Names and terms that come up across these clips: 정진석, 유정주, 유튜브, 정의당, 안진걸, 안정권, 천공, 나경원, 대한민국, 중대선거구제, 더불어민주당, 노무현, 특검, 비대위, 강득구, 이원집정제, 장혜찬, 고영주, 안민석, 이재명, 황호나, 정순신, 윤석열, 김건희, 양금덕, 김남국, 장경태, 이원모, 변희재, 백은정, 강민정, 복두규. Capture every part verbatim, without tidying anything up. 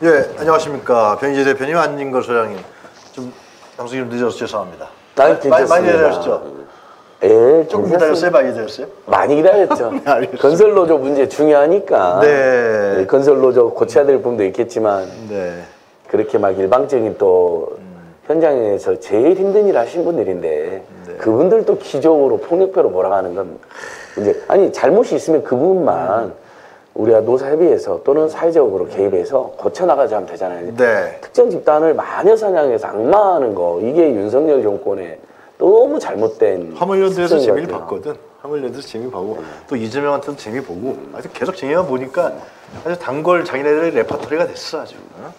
예, 안녕하십니까. 변희재 대표님, 안진걸 소장님. 좀 방송이 좀 늦어서 죄송합니다. 많이, 많이 기다렸죠? 예, 조금 기다렸어요? 많이 기다렸어요? 많이 기다렸죠. 네, 건설노조 문제 중요하니까. 네. 네, 건설노조 고쳐야 될 부분도 있겠지만 네. 그렇게 막 일방적인 또 음. 현장에서 제일 힘든 일 하신 분들인데 네. 그분들도 기적으로 폭력배로 몰아가는 건 이제 아니 잘못이 있으면 그분만 음. 우리가 노사협의에서 또는 사회적으로 개입해서 고쳐나가자 하면 되잖아요. 네. 특정 집단을 마녀 사냥해서 악마하는 거, 이게 윤석열 정권의 너무 잘못된 화물연대에서 재미를 봤거든. 화물연대에서 재미보고 네. 또 이재명한테도 재미보고 아주 계속 재미만 보니까 아주 단골 자기네들의 레퍼토리가 됐어 아주. 어?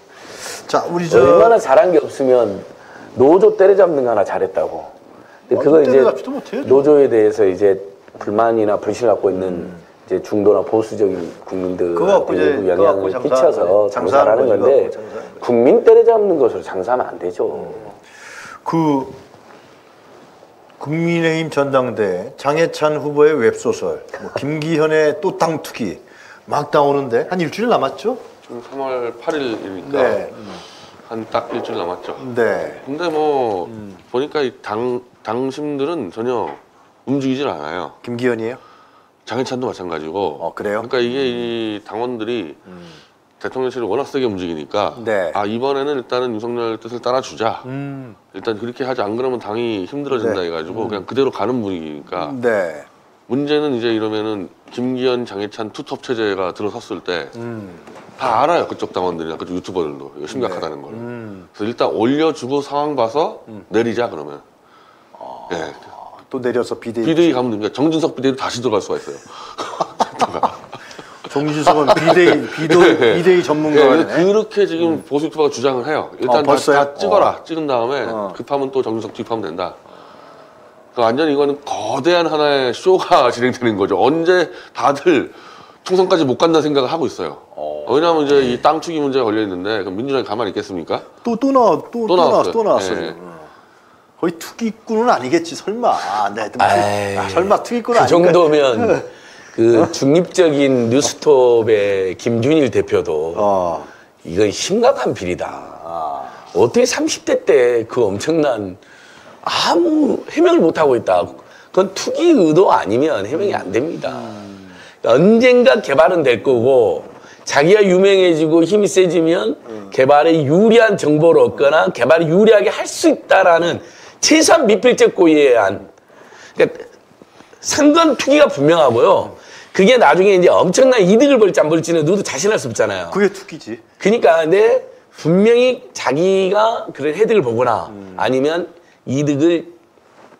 자, 우리 저 얼마나 잘한 게 없으면 노조 때려잡는 거 하나 잘했다고. 근데 그거 이제 노조에 대해서 이제 불만이나 불신을 갖고 있는 음. 이제 중도나 보수적인 국민들 영향을 끼쳐서 장사하는, 장사하는 건데 장사하는 국민 때려잡는 것으로 장사하면 안 되죠. 음. 그 국민의힘 전당대회 장혜찬 후보의 웹소설, 뭐 김기현의 또 땅투기 막 나오는데 한 일주일 남았죠? 지금 삼월 팔일이니까 네. 한 딱 일주일 남았죠. 네. 근데 뭐 음. 보니까 이 당 당심들은 전혀 움직이질 않아요. 김기현이에요? 장혜찬도 마찬가지고. 어, 그래요? 그러니까 이게 이 당원들이 음. 대통령실을 워낙 세게 움직이니까 네. 아 이번에는 일단은 윤석열 뜻을 따라주자. 음. 일단 그렇게 하지 안 그러면 당이 힘들어진다 네. 해가지고 음. 그냥 그대로 가는 분위기니까. 네. 문제는 이제 이러면은 김기현, 장혜찬 투톱 체제가 들어섰을 때 음. 다 알아요. 그쪽 당원들이나 그쪽 유튜버들도 이거 심각하다는 네. 걸. 음. 그래서 일단 올려주고 상황 봐서 음. 내리자 그러면. 아. 네. 또 내려서 비대위. 비대위 가면 됩니다. 정진석 비대위로 다시 들어갈 수가 있어요. 정진석은 비대위, 비대위, 네. 비대위 전문가네. 네. 그렇게 지금 음. 보수 유튜버가 주장을 해요. 일단 어, 다, 다 찍어라. 어. 찍은 다음에 어. 급하면 또 정진석 투입하면 된다. 그러니까 완전히 이거는 거대한 하나의 쇼가 진행되는 거죠. 언제 다들 총선까지 못 간다 생각을 하고 있요. 어. 왜냐하면 이제 네. 이 땅 투기 문제가 걸려있는데 그럼 민주당이 가만히 있겠습니까? 또, 또, 나와, 또, 또 나왔어요. 또 나왔어요. 네. 거의 투기꾼은 아니겠지 설마. 아, 네, 에이, 아, 설마 투기꾼은 아니겠지. 그 정도면 그 어? 중립적인 뉴스톱의 김준일 대표도 어. 이건 심각한 비리다. 아. 어떻게 삼십 대 때 그 엄청난 아무 해명을 못하고 있다. 그건 투기 의도 아니면 해명이 안 됩니다. 그러니까 언젠가 개발은 될 거고 자기가 유명해지고 힘이 세지면 음. 개발에 유리한 정보를 얻거나 개발에 유리하게 할 수 있다라는 최소한 미필적 고의에 안. 그러니까 상관 투기가 분명하고요. 그게 나중에 이제 엄청난 이득을 벌지 안 벌지는 누구도 자신할 수 없잖아요. 그게 투기지. 그러니까 근데 분명히 자기가 그런 헤드를 보거나 음. 아니면 이득을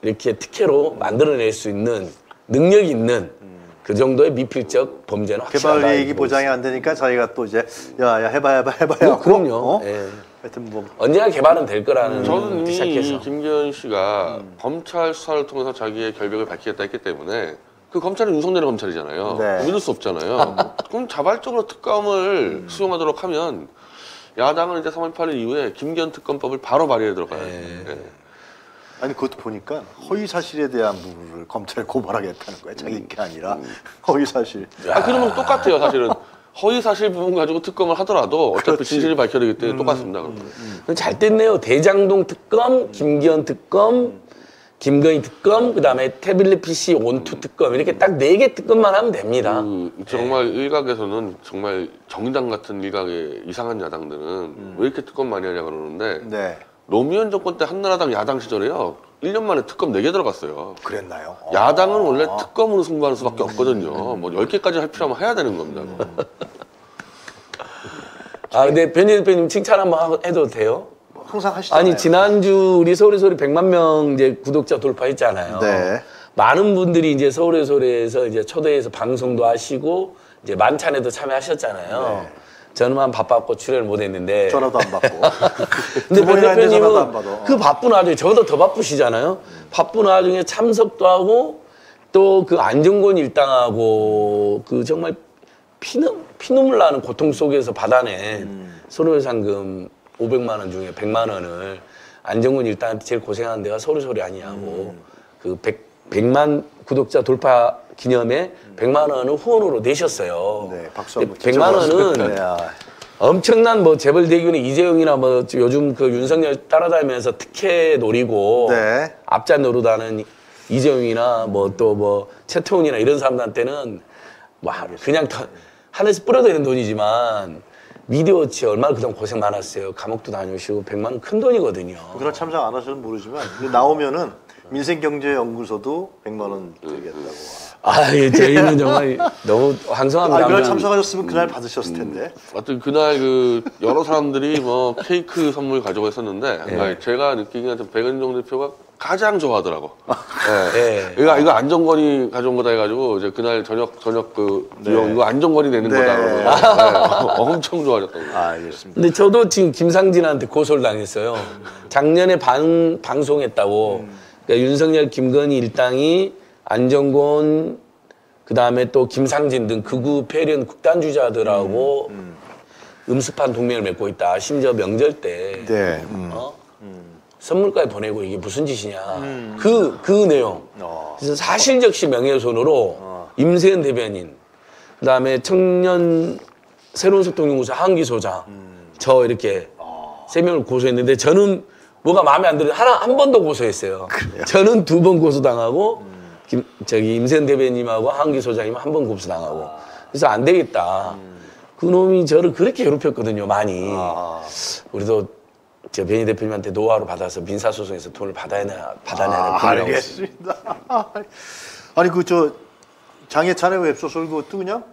이렇게 특혜로 만들어낼 수 있는 능력이 있는 음. 그 정도의 미필적 범죄는 확실하다. 개발 이익이 보장이 안 되니까 자기가 또 이제 야야 해봐 해봐 해봐. 어, 그럼요. 어? 예. 하여튼 뭐 언제나 개발은 될 거라는. 저는 이미 김기현 씨가 음. 검찰 수사를 통해서 자기의 결백을 밝히겠다 했기 때문에 그 검찰은 윤석열의 검찰이잖아요. 네. 믿을 수 없잖아요. 그럼 자발적으로 특검을 음. 수용하도록 하면 야당은 이제 삼월 팔일 이후에 김기현 특검법을 바로 발의해 들어가요. 네. 아니 그것도 보니까 허위 사실에 대한 부분을 검찰에 고발하겠다는 거예요. 자기 게 아니라 음. 허위 사실. 아 그러면 똑같아요 사실은. 허위 사실 부분 가지고 특검을 하더라도 어차피 그렇지. 진실이 밝혀야 되기 때문에 음, 똑같습니다. 음, 음. 잘 됐네요. 대장동 특검, 김기현 특검, 김건희 특검, 그 다음에 태블릿 피씨 원투 특검 이렇게 딱 네 개 특검만 하면 됩니다. 그, 정말 네. 일각에서는 정말 정의당 같은 일각의 이상한 야당들은 음. 왜 이렇게 특검 많이 하냐 그러는데 네. 노무현 정권 때 한나라당 야당 시절에요. 일 년 만에 특검 네 개 들어갔어요. 그랬나요? 야당은 아. 원래 특검으로 승부하는 수밖에 음. 없거든요. 뭐 열 개까지 할 필요하면 해야 되는 겁니다. 음. 아 근데 변희 대표님 칭찬 한번 해도 돼요? 항상 하시잖아요. 아니 지난주 우리 서울의 소리 백만 명 이제 구독자 돌파했잖아요. 네. 많은 분들이 이제 서울의 소리에서 이제 초대해서 방송도 하시고 이제 만찬에도 참여하셨잖아요. 네. 저는만 바빴고 출연을 못했는데 전화도 안 받고. 근데 본 대표님은 그 바쁜 와중에 저보다 더 바쁘시잖아요. 음. 바쁜 와중에 참석도 하고 또 그 안정권 일당하고 그 정말 피눈 피눈물 나는 고통 속에서 받아낸 음. 서울의 상금 오백만 원 중에 백만 원을 안정권 일당한테 제일 고생하는 데가 서울의 소리 아니냐고 음. 그 백, 백만 구독자 돌파 기념에 백만 원을 후원으로 내셨어요. 네, 박수 한번 백만 원은 네. 엄청난 뭐 재벌 대기업이나 이재용이나 뭐 요즘 그 윤석열 따라다니면서 특혜 노리고 네. 앞자 노릇하는 이재용이나 뭐 또 뭐 최태훈이나 이런 사람들한테는 와 그냥 더 하늘에서 뿌려대는 돈이지만 미디어치 얼마나 그동안 고생 많았어요. 감옥도 다녀오시고 백만 원 큰 돈이거든요. 그날 참석 안 하셔도 모르지만 나오면은 민생경제연구소도 백만 원 드리겠다고. 아, 예, 저희는 정말 너무 황성합니다. 아, 그날 참석하셨으면 그날 음, 받으셨을 텐데. 음, 하여튼 그날 그 여러 사람들이 뭐 케이크 선물 가지고 했었는데 예. 제가 느끼기에는 좀 백은정 대표가 가장 좋아하더라고. 예. 예. 이거 이거 안정권이 가져온 거다 해가지고 이제 그날 저녁 저녁 그 네. 이거 안정권이 내는 네. 거다. 네. 엄청 좋아하셨다고. 아, 알겠습니다. 근데 저도 지금 김상진한테 고소를 당했어요. 작년에 방 방송했다고. 음. 그러니까 윤석열, 김건희 일당이 안정권, 그 다음에 또 김상진 등 극우 패륜 극단주의자들하고 음, 음. 음습한 동맹을 맺고 있다. 심지어 명절 때 네, 음. 어? 음. 선물까지 보내고 이게 무슨 짓이냐. 음. 그, 그 내용. 어. 그래서 사실적시 명예훼손으로 어. 임세현 대변인, 그 다음에 청년 새로운 소통연구소 한기 소장, 음. 저 이렇게 어. 세 명을 고소했는데 저는 뭐가 마음에 안 들어요. 하나, 한 번 더 고소했어요. 그래요? 저는 두 번 고소당하고, 음. 김, 저기, 임세현 대변인님하고 한기 소장님은 한 번 고소당하고. 아. 그래서 안 되겠다. 음. 그 놈이 저를 그렇게 괴롭혔거든요, 많이. 아. 우리도 저 변희 대표님한테 노하로 받아서 민사소송에서 돈을 받아야, 받아내야 아, 알겠습니다. 아니, 그, 저, 장혜찬의 웹소설 그것도 그냥?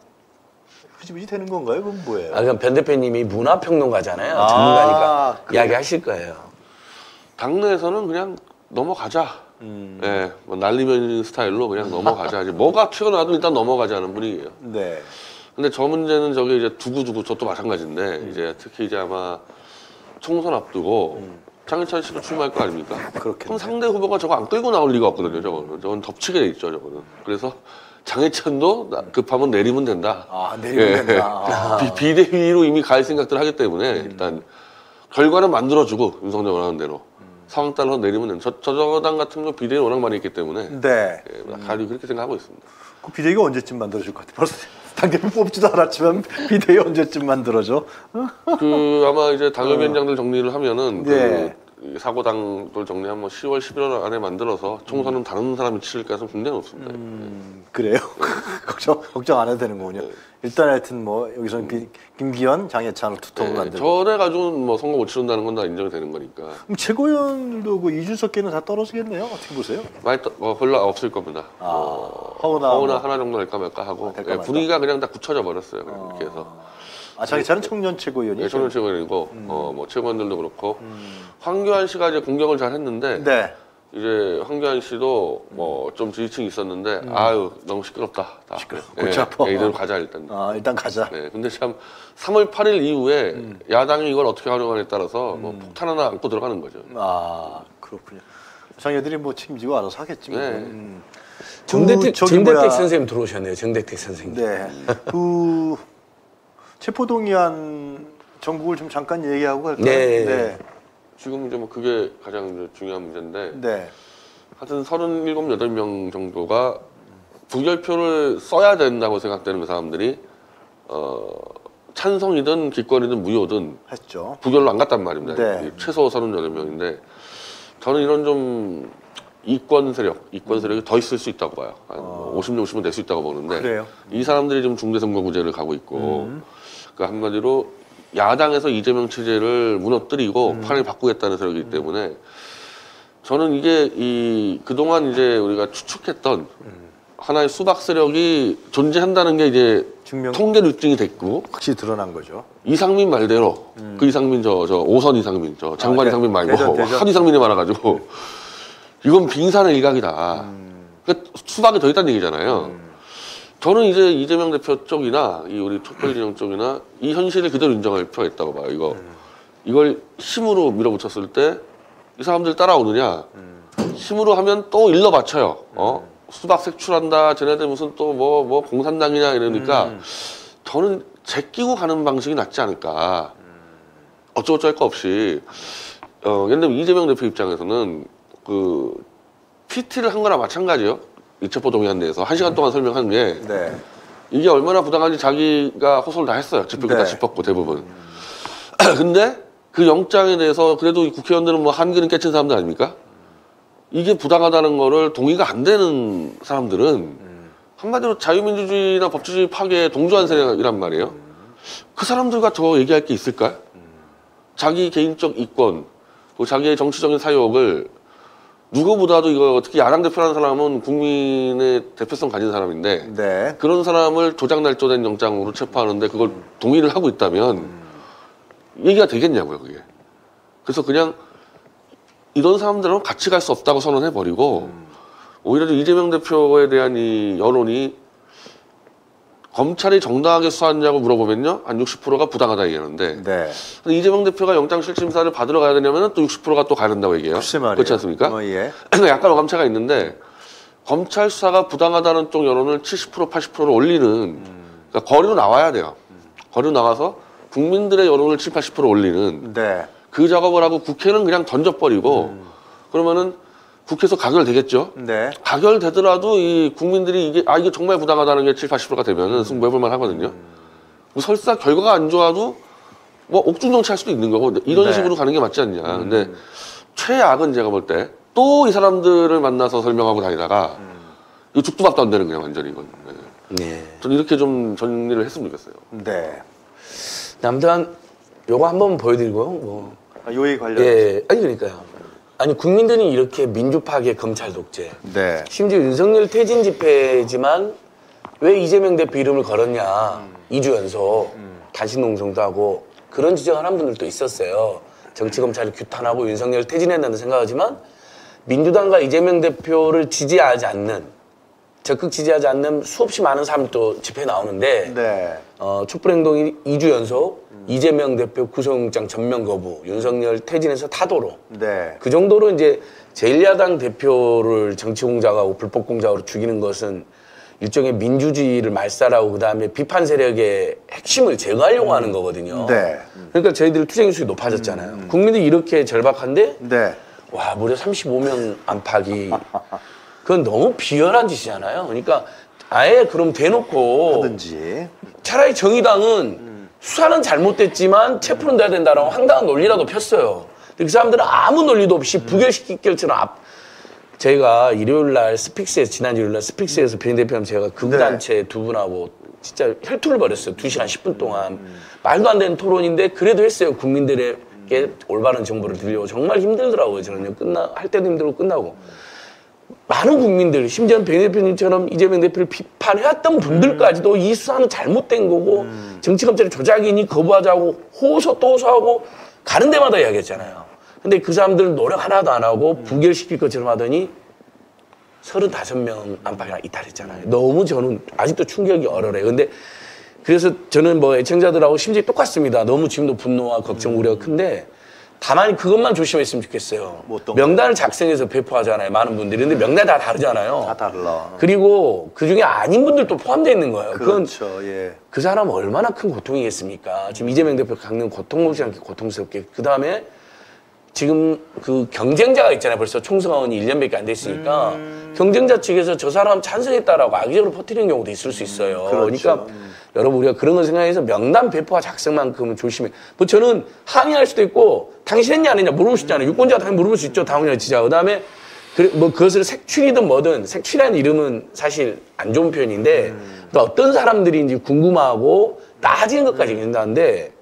흐지부지 되는 건가요? 그건 뭐예요? 아, 그럼 변 대표님이 문화평론가잖아요. 아. 전문가니까. 그래. 이야기 하실 거예요. 당내에서는 그냥 넘어가자. 음. 예, 뭐 날리면 스타일로 그냥 넘어가자. 이제 뭐가 튀어나와도 일단 넘어가자는 분위기예요. 네. 근데 저 문제는 저기 이제 두고두고 저도 마찬가지인데 음. 이제 특히 이제 아마 총선 앞두고 음. 장혜찬 씨도 출마할 거 아닙니까? 그렇겠네. 그럼 상대 후보가 저거 안 끌고 나올 리가 없거든요. 저거는 저건 덮치게 돼 있죠. 저거는. 그래서 장혜찬도 급하면 내리면 된다. 아 내리면 예. 된다. 아. 비, 비대위로 이미 갈 생각들 하기 때문에 음. 일단 결과는 만들어주고 윤석열 원하는 대로. 상황 따라서 내리면 됩니다. 저, 저당 같은 경우 비대위 워낙 많이 있기 때문에. 네. 예, 가리 그렇게 생각하고 있습니다. 그 비대위가 언제쯤 만들어질 것 같아요? 벌써 당대표 뽑지도 않았지만 비대위 언제쯤 만들어져? 그 아마 이제 당협위원장들 정리를 하면은 네. 그 사고당들 정리하면 뭐 시월 십일월 안에 만들어서 총선은 음. 다른 사람이 치를 가능성이 굉장히 높습니다. 음, 예. 그래요? 걱정 걱정 안 해도 되는 거군요. 네. 일단 하여튼 뭐 여기서는 비, 김기현, 장혜찬을 두통을 네, 만들고 전에 가지고 뭐 선거 못 치른다는 건 다 인정이 되는 거니까. 그럼 최고위원도 그 이준석계는 다 떨어지겠네요. 어떻게 보세요? 많이 떠, 뭐 별로 없을 겁니다. 아, 뭐, 허우나 허우나 뭐. 하나 정도 될까 말까 하고 아, 예, 분위기가 그냥 다 굳혀져 버렸어요. 아. 이렇게 해서. 아, 장혜찬은 청년 최고위원이죠? 네, 청년 최고위원이고 음. 어, 뭐 최고위원들도 그렇고 음. 황교안 씨가 이제 공격을 잘 했는데. 네. 이제 황교안 씨도 뭐 좀 지지층이 있었는데 음. 아유 너무 시끄럽다. 다. 시끄러. 골치 아파. 예, 예, 이대로 가자 일단. 아 일단 가자. 네. 근데 참 삼월 팔일 이후에 음. 야당이 이걸 어떻게 활용하느냐에 따라서 음. 뭐 폭탄 하나 안고 들어가는 거죠. 아 그렇군요. 장애들이 뭐 책임지고 알아서 하겠지. 네. 음. 정대택 그, 정대택 선생님 들어오셨네요. 정대택 선생님. 네. 그 체포동의안 전국을 좀 잠깐 얘기하고 갈까요? 네. 네. 지금 이제 뭐 그게 가장 중요한 문제인데 네. 하여튼 서른일곱, 여덟 명 정도가 부결표를 써야 된다고 생각되는 사람들이 어 찬성이든 기권이든 무효든 했죠. 부결로 안 갔단 말입니다. 네. 최소 서른여덟 명인데 저는 이런 좀 이권 세력, 이권 세력이 더 있을 수 있다고 봐요. 한 어. 오십 명, 오십 명 될 수 있다고 보는데 그래요? 이 사람들이 좀 중대선거구제를 가고 있고 음. 그러니까 한마디로 야당에서 이재명 체제를 무너뜨리고 음. 판을 바꾸겠다는 세력이기 때문에 저는 이게 이 그동안 이제 우리가 추측했던 음. 하나의 수박세력이 존재한다는 게 이제 증명... 통계로 입증이 됐고 확실히 드러난 거죠. 이상민 말대로 음. 그 이상민 저, 저 오선 이상민 저 장관 아, 이상민 말고 대전, 대전. 한 이상민이 많아가지고 음. 이건 빙산의 일각이다. 음. 그러니까 수박이 더 있다는 얘기잖아요. 음. 저는 이제 이재명 대표 쪽이나 이 우리 촛불진영 쪽이나 이 현실을 그대로 인정할 필요가 있다고 봐요. 이거 음. 이걸 힘으로 밀어붙였을 때 이 사람들 따라오느냐. 음. 힘으로 하면 또 일러 바쳐요. 어? 음. 수박 색출한다. 쟤네들 무슨 또 뭐 뭐 공산당이냐 이러니까 음. 저는 제끼고 가는 방식이 낫지 않을까. 음. 어쩌고저쩌고 할 거 없이 어, 예를 들면 이재명 대표 입장에서는 그 피티를 한 거나 마찬가지예요. 이첩보동의안 내에서 한 시간 동안 설명한 게 네. 이게 얼마나 부당한지 자기가 호소를 다 했어요. 짚을 거 다 네. 짚었고 대부분. 음. 근데 그 영장에 대해서 그래도 국회의원들은 뭐 한기는 깨친 사람들 아닙니까? 이게 부당하다는 거를 동의가 안 되는 사람들은 음. 한마디로 자유민주주의나 법치주의 파괴에 동조한 세력이란 말이에요. 음. 그 사람들과 더 얘기할 게 있을까요? 음. 자기 개인적 이권, 자기의 정치적인 사욕을 누구보다도 이거 특히 야당 대표라는 사람은 국민의 대표성 가진 사람인데 네. 그런 사람을 조작날조된 영장으로 체포하는데 그걸 음. 동의를 하고 있다면 음. 얘기가 되겠냐고요, 그게. 그래서 그냥 이런 사람들은 같이 갈 수 없다고 선언해버리고 음. 오히려 이재명 대표에 대한 이 여론이 검찰이 정당하게 수사하냐고 물어보면요. 한 육십 퍼센트가 부당하다 얘기하는데 네. 근데 이재명 대표가 영장실질심사를 받으러 가야 되냐면 또 육십 퍼센트가 또 가야 된다고 얘기해요. 그렇지 않습니까? 어, 예. 약간 어감차가 있는데 검찰 수사가 부당하다는 쪽 여론을 칠십 퍼센트, 팔십 퍼센트로 올리는 음. 그러니까 거리로 나와야 돼요. 음. 거리로 나와서 국민들의 여론을 칠, 팔십 퍼센트 올리는 네. 그 작업을 하고 국회는 그냥 던져버리고 음. 그러면은 국회에서 가결되겠죠. 네. 가결되더라도 이 국민들이 이게 아 이게 정말 부당하다는 게 칠, 팔십 퍼센트가 되면은 승부해볼만 하거든요. 뭐 설사 결과가 안 좋아도 뭐 옥중정치 할 수도 있는 거고 이런 네. 식으로 가는 게 맞지 않냐. 음. 근데 최악은 제가 볼 때 또 이 사람들을 만나서 설명하고 다니다가 음. 이거 죽도 밥도 안 되는 거예요 완전히 이건. 네. 네. 저는 이렇게 좀 정리를 했으면 좋겠어요. 네. 남들한 요거 한번 보여드리고요. 뭐. 아, 요의 관련. 예, 아니 그러니까요. 아니 국민들이 이렇게 민주 파괴, 검찰 독재. 네. 심지어 윤석열 퇴진 집회지만 왜 이재명 대표 이름을 걸었냐. 음. 이 주 연속 음. 단식 농성도 하고 그런 지적을 한 분들도 있었어요. 정치 검찰을 규탄하고 윤석열 퇴진한다는 생각하지만 민주당과 이재명 대표를 지지하지 않는. 적극 지지하지 않는 수없이 많은 사람도 집회에 나오는데 네. 어, 촛불행동이 이 주 연속 음. 이재명 대표 구속영장 전면 거부, 윤석열 퇴진에서 타도로 네. 그 정도로 이제 제일 야당 대표를 정치공작하고 불법공작으로 죽이는 것은 일종의 민주주의를 말살하고 그다음에 비판 세력의 핵심을 제거하려고 음. 하는 거거든요. 네. 음. 그러니까 저희들 투쟁 수익이 높아졌잖아요. 음. 국민들이 이렇게 절박한데 네. 와 무려 삼십오 명 안팎이 그건 너무 비열한 짓이잖아요. 그러니까 아예 그럼 대놓고 하든지. 차라리 정의당은 음. 수사는 잘못됐지만 체포는 돼야 된다라고 황당한 논리라도 폈어요. 근데 그 사람들은 아무 논리도 없이 음. 부결시킬 결처럼 앞... 저희가 일요일 날 스픽스에서 지난 일요일 날 스픽스에서 변희재 대표님 제가 극단체 두 분하고 진짜 혈투를 벌였어요. 두 시간 십 분 동안 음. 말도 안 되는 토론인데 그래도 했어요. 국민들에게 음. 올바른 정보를 드리려고 정말 힘들더라고요. 저는요. 끝나 할 때도 힘들고 끝나고. 많은 국민들, 심지어 변희재 대표님처럼 이재명 대표를 비판해왔던 분들까지도 음. 이 수사는 잘못된 거고 음. 정치검찰이 조작이니 거부하자고 호소 또 호소하고 가는 데마다 이야기했잖아요. 근데 그 사람들은 노력 하나도 안 하고 음. 부결시킬 것처럼 하더니 서른다섯 명 안팎이나 이탈했잖아요. 너무 저는 아직도 충격이 얼얼해요. 근데 그래서 저는 뭐 애청자들하고 심지어 똑같습니다. 너무 지금도 분노와 걱정, 우려가 큰데 다만 그것만 조심했으면 좋겠어요. 뭐 명단을 작성해서 배포하잖아요. 많은 분들이. 근데 명단이 다 다르잖아요. 다 달라. 그리고 그중에 아닌 분들도 포함되어 있는 거예요. 그렇죠. 그건 예. 그 사람 얼마나 큰 고통이겠습니까. 지금 이재명 대표 겪는 고통스럽지 않게 고통스럽게. 그다음에 지금 그 경쟁자가 있잖아요. 벌써 총선이 일 년밖에 안 됐으니까 음... 경쟁자 측에서 저 사람 찬성했다라고 악의적으로 퍼뜨리는 경우도 있을 수 있어요. 음, 그렇죠. 그러니까 음. 여러분 우리가 그런 걸 생각해서 명단 배포와 작성만큼은 조심해. 뭐 저는 항의할 수도 있고 당신 했냐 안 했냐 물어볼 수 있잖아요. 유권자가 당연히 물어볼 수 있죠. 당원이나 지지자. 그다음에 뭐 그것을 색출이든 뭐든 색출이라는 이름은 사실 안 좋은 표현인데 음. 또 어떤 사람들인지 궁금하고 따지는 것까지 괜찮은데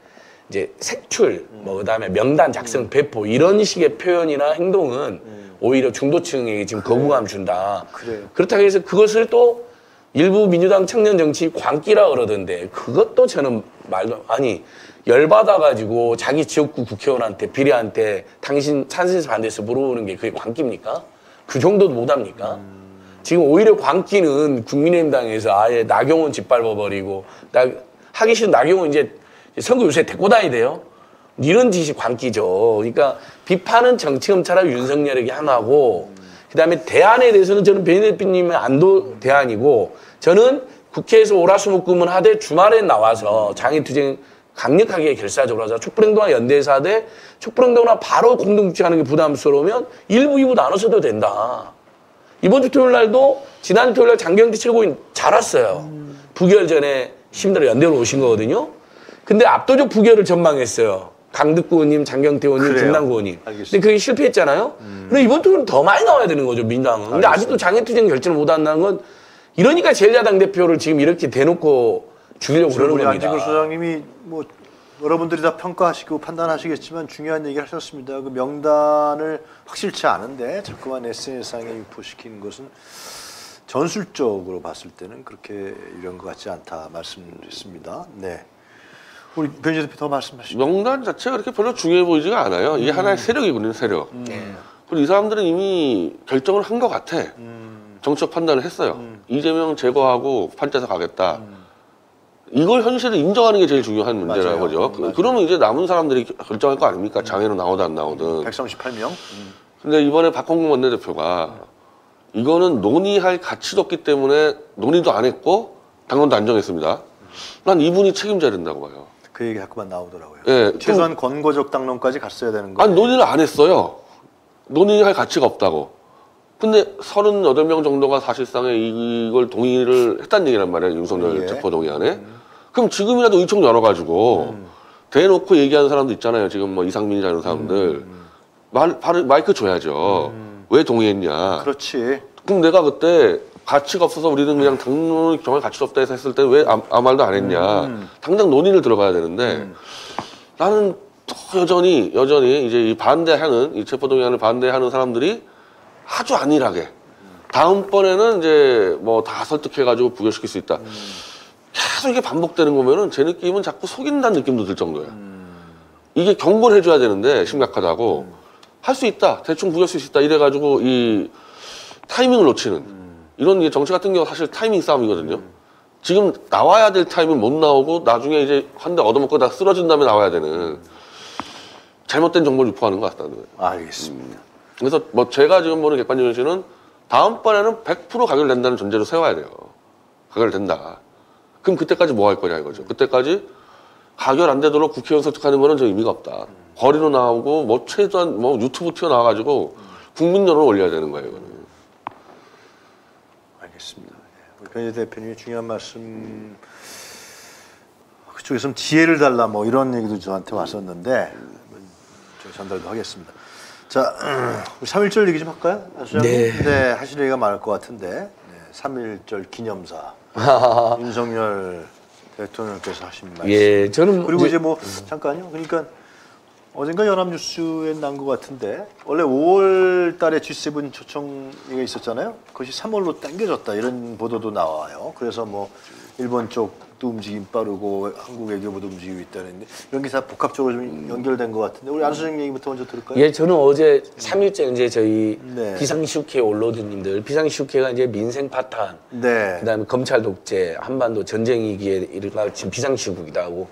이제 색출, 음. 뭐 그다음에 명단 작성, 배포 이런 식의 표현이나 행동은 음. 오히려 중도층에게 지금 그래요. 거부감 준다. 그래요. 그렇다고 해서 그것을 또 일부 민주당 청년 정치 광기라 그러던데 그것도 저는 말도 아니 열받아가지고 자기 지역구 국회의원한테 비례한테 당신 찬성해서 반대해서 물어보는 게 그게 광기입니까? 그 정도도 못합니까? 음. 지금 오히려 광기는 국민의힘당에서 아예 나경원 짓밟아버리고 나, 하기 싫은 나경원 이제 선거 요새 데리고 다니대요. 이런 짓이 광기죠. 그러니까 비판은 정치검찰하고 윤석열에게 하나고 음. 그다음에 대안에 대해서는 저는 변희재 대표님의 안도 대안이고 저는 국회에서 오라수목금은 하되 주말에 나와서 장애투쟁 강력하게 결사적으로 하자. 촛불행동화 연대에서 하되 촛불행동화 바로 공동주축하는 게 부담스러우면 일부 이부 나눠서도 된다. 이번 주 토요일 날도 지난 주 토요일 날 장경태 최고인 잘 왔어요. 음. 부결 전에 시민들 연대로 오신 거거든요. 근데 압도적 부결을 전망했어요. 강득구 의원님, 장경태 의원님, 김남국 의원님. 근데 그게 실패했잖아요. 음. 근데 이번 토요일은 더 많이 나와야 되는 거죠, 민당은. 근데 알겠습니다. 아직도 장애투쟁 결정을 못 한다는 건 이러니까 제일 야당 대표를 지금 이렇게 대놓고 죽이려고 그러는 겁니다. 안진걸 소장님이 뭐 여러분들이 다 평가하시고 판단하시겠지만 중요한 얘기를 하셨습니다. 그 명단을 확실치 않은데 자꾸만 에스엔에스상에 유포시키는 것은 전술적으로 봤을 때는 그렇게 이런 것 같지 않다 말씀드렸습니다. 네. 우리 변희재 대표 더 말씀하시죠. 명단 자체가 그렇게 별로 중요해 보이지가 않아요. 이게 음. 하나의 세력이군요, 세력. 음. 그리고 이 사람들은 이미 결정을 한 것 같아. 음. 정치적 판단을 했어요. 음. 이재명 제거하고 판짜서 가겠다. 음. 이걸 현실을 인정하는 게 제일 중요한 문제라는 거죠. 음, 그러면 이제 남은 사람들이 결정할 거 아닙니까? 음. 장애로 나오든 안 나오든. 백삼십팔 명. 음. 근데 이번에 박홍근 원내대표가 음. 이거는 논의할 가치도 없기 때문에 논의도 안 했고 당론도 안 정했습니다. 음. 난 이분이 책임져야 된다고 봐요. 그 얘기 자꾸만 나오더라고요. 예, 최소한 좀, 권고적 당론까지 갔어야 되는 거예요. 아니 논의를 안 했어요. 논의할 가치가 없다고. 근데 서른여덟 명 정도가 사실상에 이걸 동의를 했단 얘기란 말이에요. 윤석열 예. 체포 동의안에. 음. 그럼 지금이라도 의총 열어가지고 음. 대놓고 얘기하는 사람도 있잖아요. 지금 뭐 이상민이나 이런 사람들. 음. 말, 말, 마이크 줘야죠. 음. 왜 동의했냐. 그렇지. 그럼 내가 그때 가치가 없어서 우리는 그냥 당론이 정말 가치가 없다 해서 했을 때 왜 아무 말도 안 했냐. 음. 당장 논의를 들어가야 되는데 음. 나는 또 여전히 여전히 이제 이 반대하는 이 체포동의안을 반대하는 사람들이 아주 안일하게 다음번에는 이제 뭐 다 설득해가지고 부결시킬 수 있다. 음. 계속 이게 반복되는 거면은 제 느낌은 자꾸 속인다는 느낌도 들 정도예요. 음. 이게 경고를 해줘야 되는데 심각하다고 음. 할 수 있다, 대충 부결시킬 수 있다 이래가지고 이 타이밍을 놓치는 음. 이런 게 정치 같은 경우 사실 타이밍 싸움이거든요. 음. 지금 나와야 될 타이밍 못 나오고 나중에 이제 한 대 얻어먹고 다 쓰러진 다음에 나와야 되는 잘못된 정보를 유포하는 것 같다는 거예요. 알겠습니다. 음. 그래서 뭐 제가 지금 보는 객관적인 현실은 다음번에는 백 퍼센트 가결된다는 전제로 세워야 돼요. 가결된다. 그럼 그때까지 뭐 할 거냐 이거죠. 그때까지 가결 안 되도록 국회의원 설득하는 거는 저 의미가 없다. 거리로 나오고 뭐 최소한 뭐 유튜브 튀어나와가지고 국민 여론을 올려야 되는 거예요. 이거는. 알겠습니다. 네. 변희재 대표님이 중요한 말씀 음. 그쪽에서 지혜를 달라 뭐 이런 얘기도 저한테 왔었는데 음. 전달도 하겠습니다. 자, 우리 삼일절 얘기 좀 할까요? 네. 네, 하실 얘기가 많을 것 같은데 네, 삼일절 기념사 윤석열 대통령께서 하신 말씀. 예, 저는 그리고 이제, 이제 뭐 음. 잠깐요. 그러니까 어젠가 연합뉴스에 난 것 같은데 원래 오월 달에 지세븐 초청회가 있었잖아요. 그것이 삼월로 당겨졌다 이런 보도도 나와요. 그래서 뭐 일본 쪽도 움직임 빠르고 한국 외교부도 움직이고 있다는데 이런 게 다 복합적으로 좀 연결된 것 같은데 우리 안 소장님 얘기부터 먼저 들을까요? 예, 저는 어제 삼일째 이제 저희 네. 비상시국회 원로드님들 비상시국회가 이제 민생 파탄, 네. 그다음에 검찰 독재, 한반도 전쟁이기에 이른바 지금 비상시국이다 하고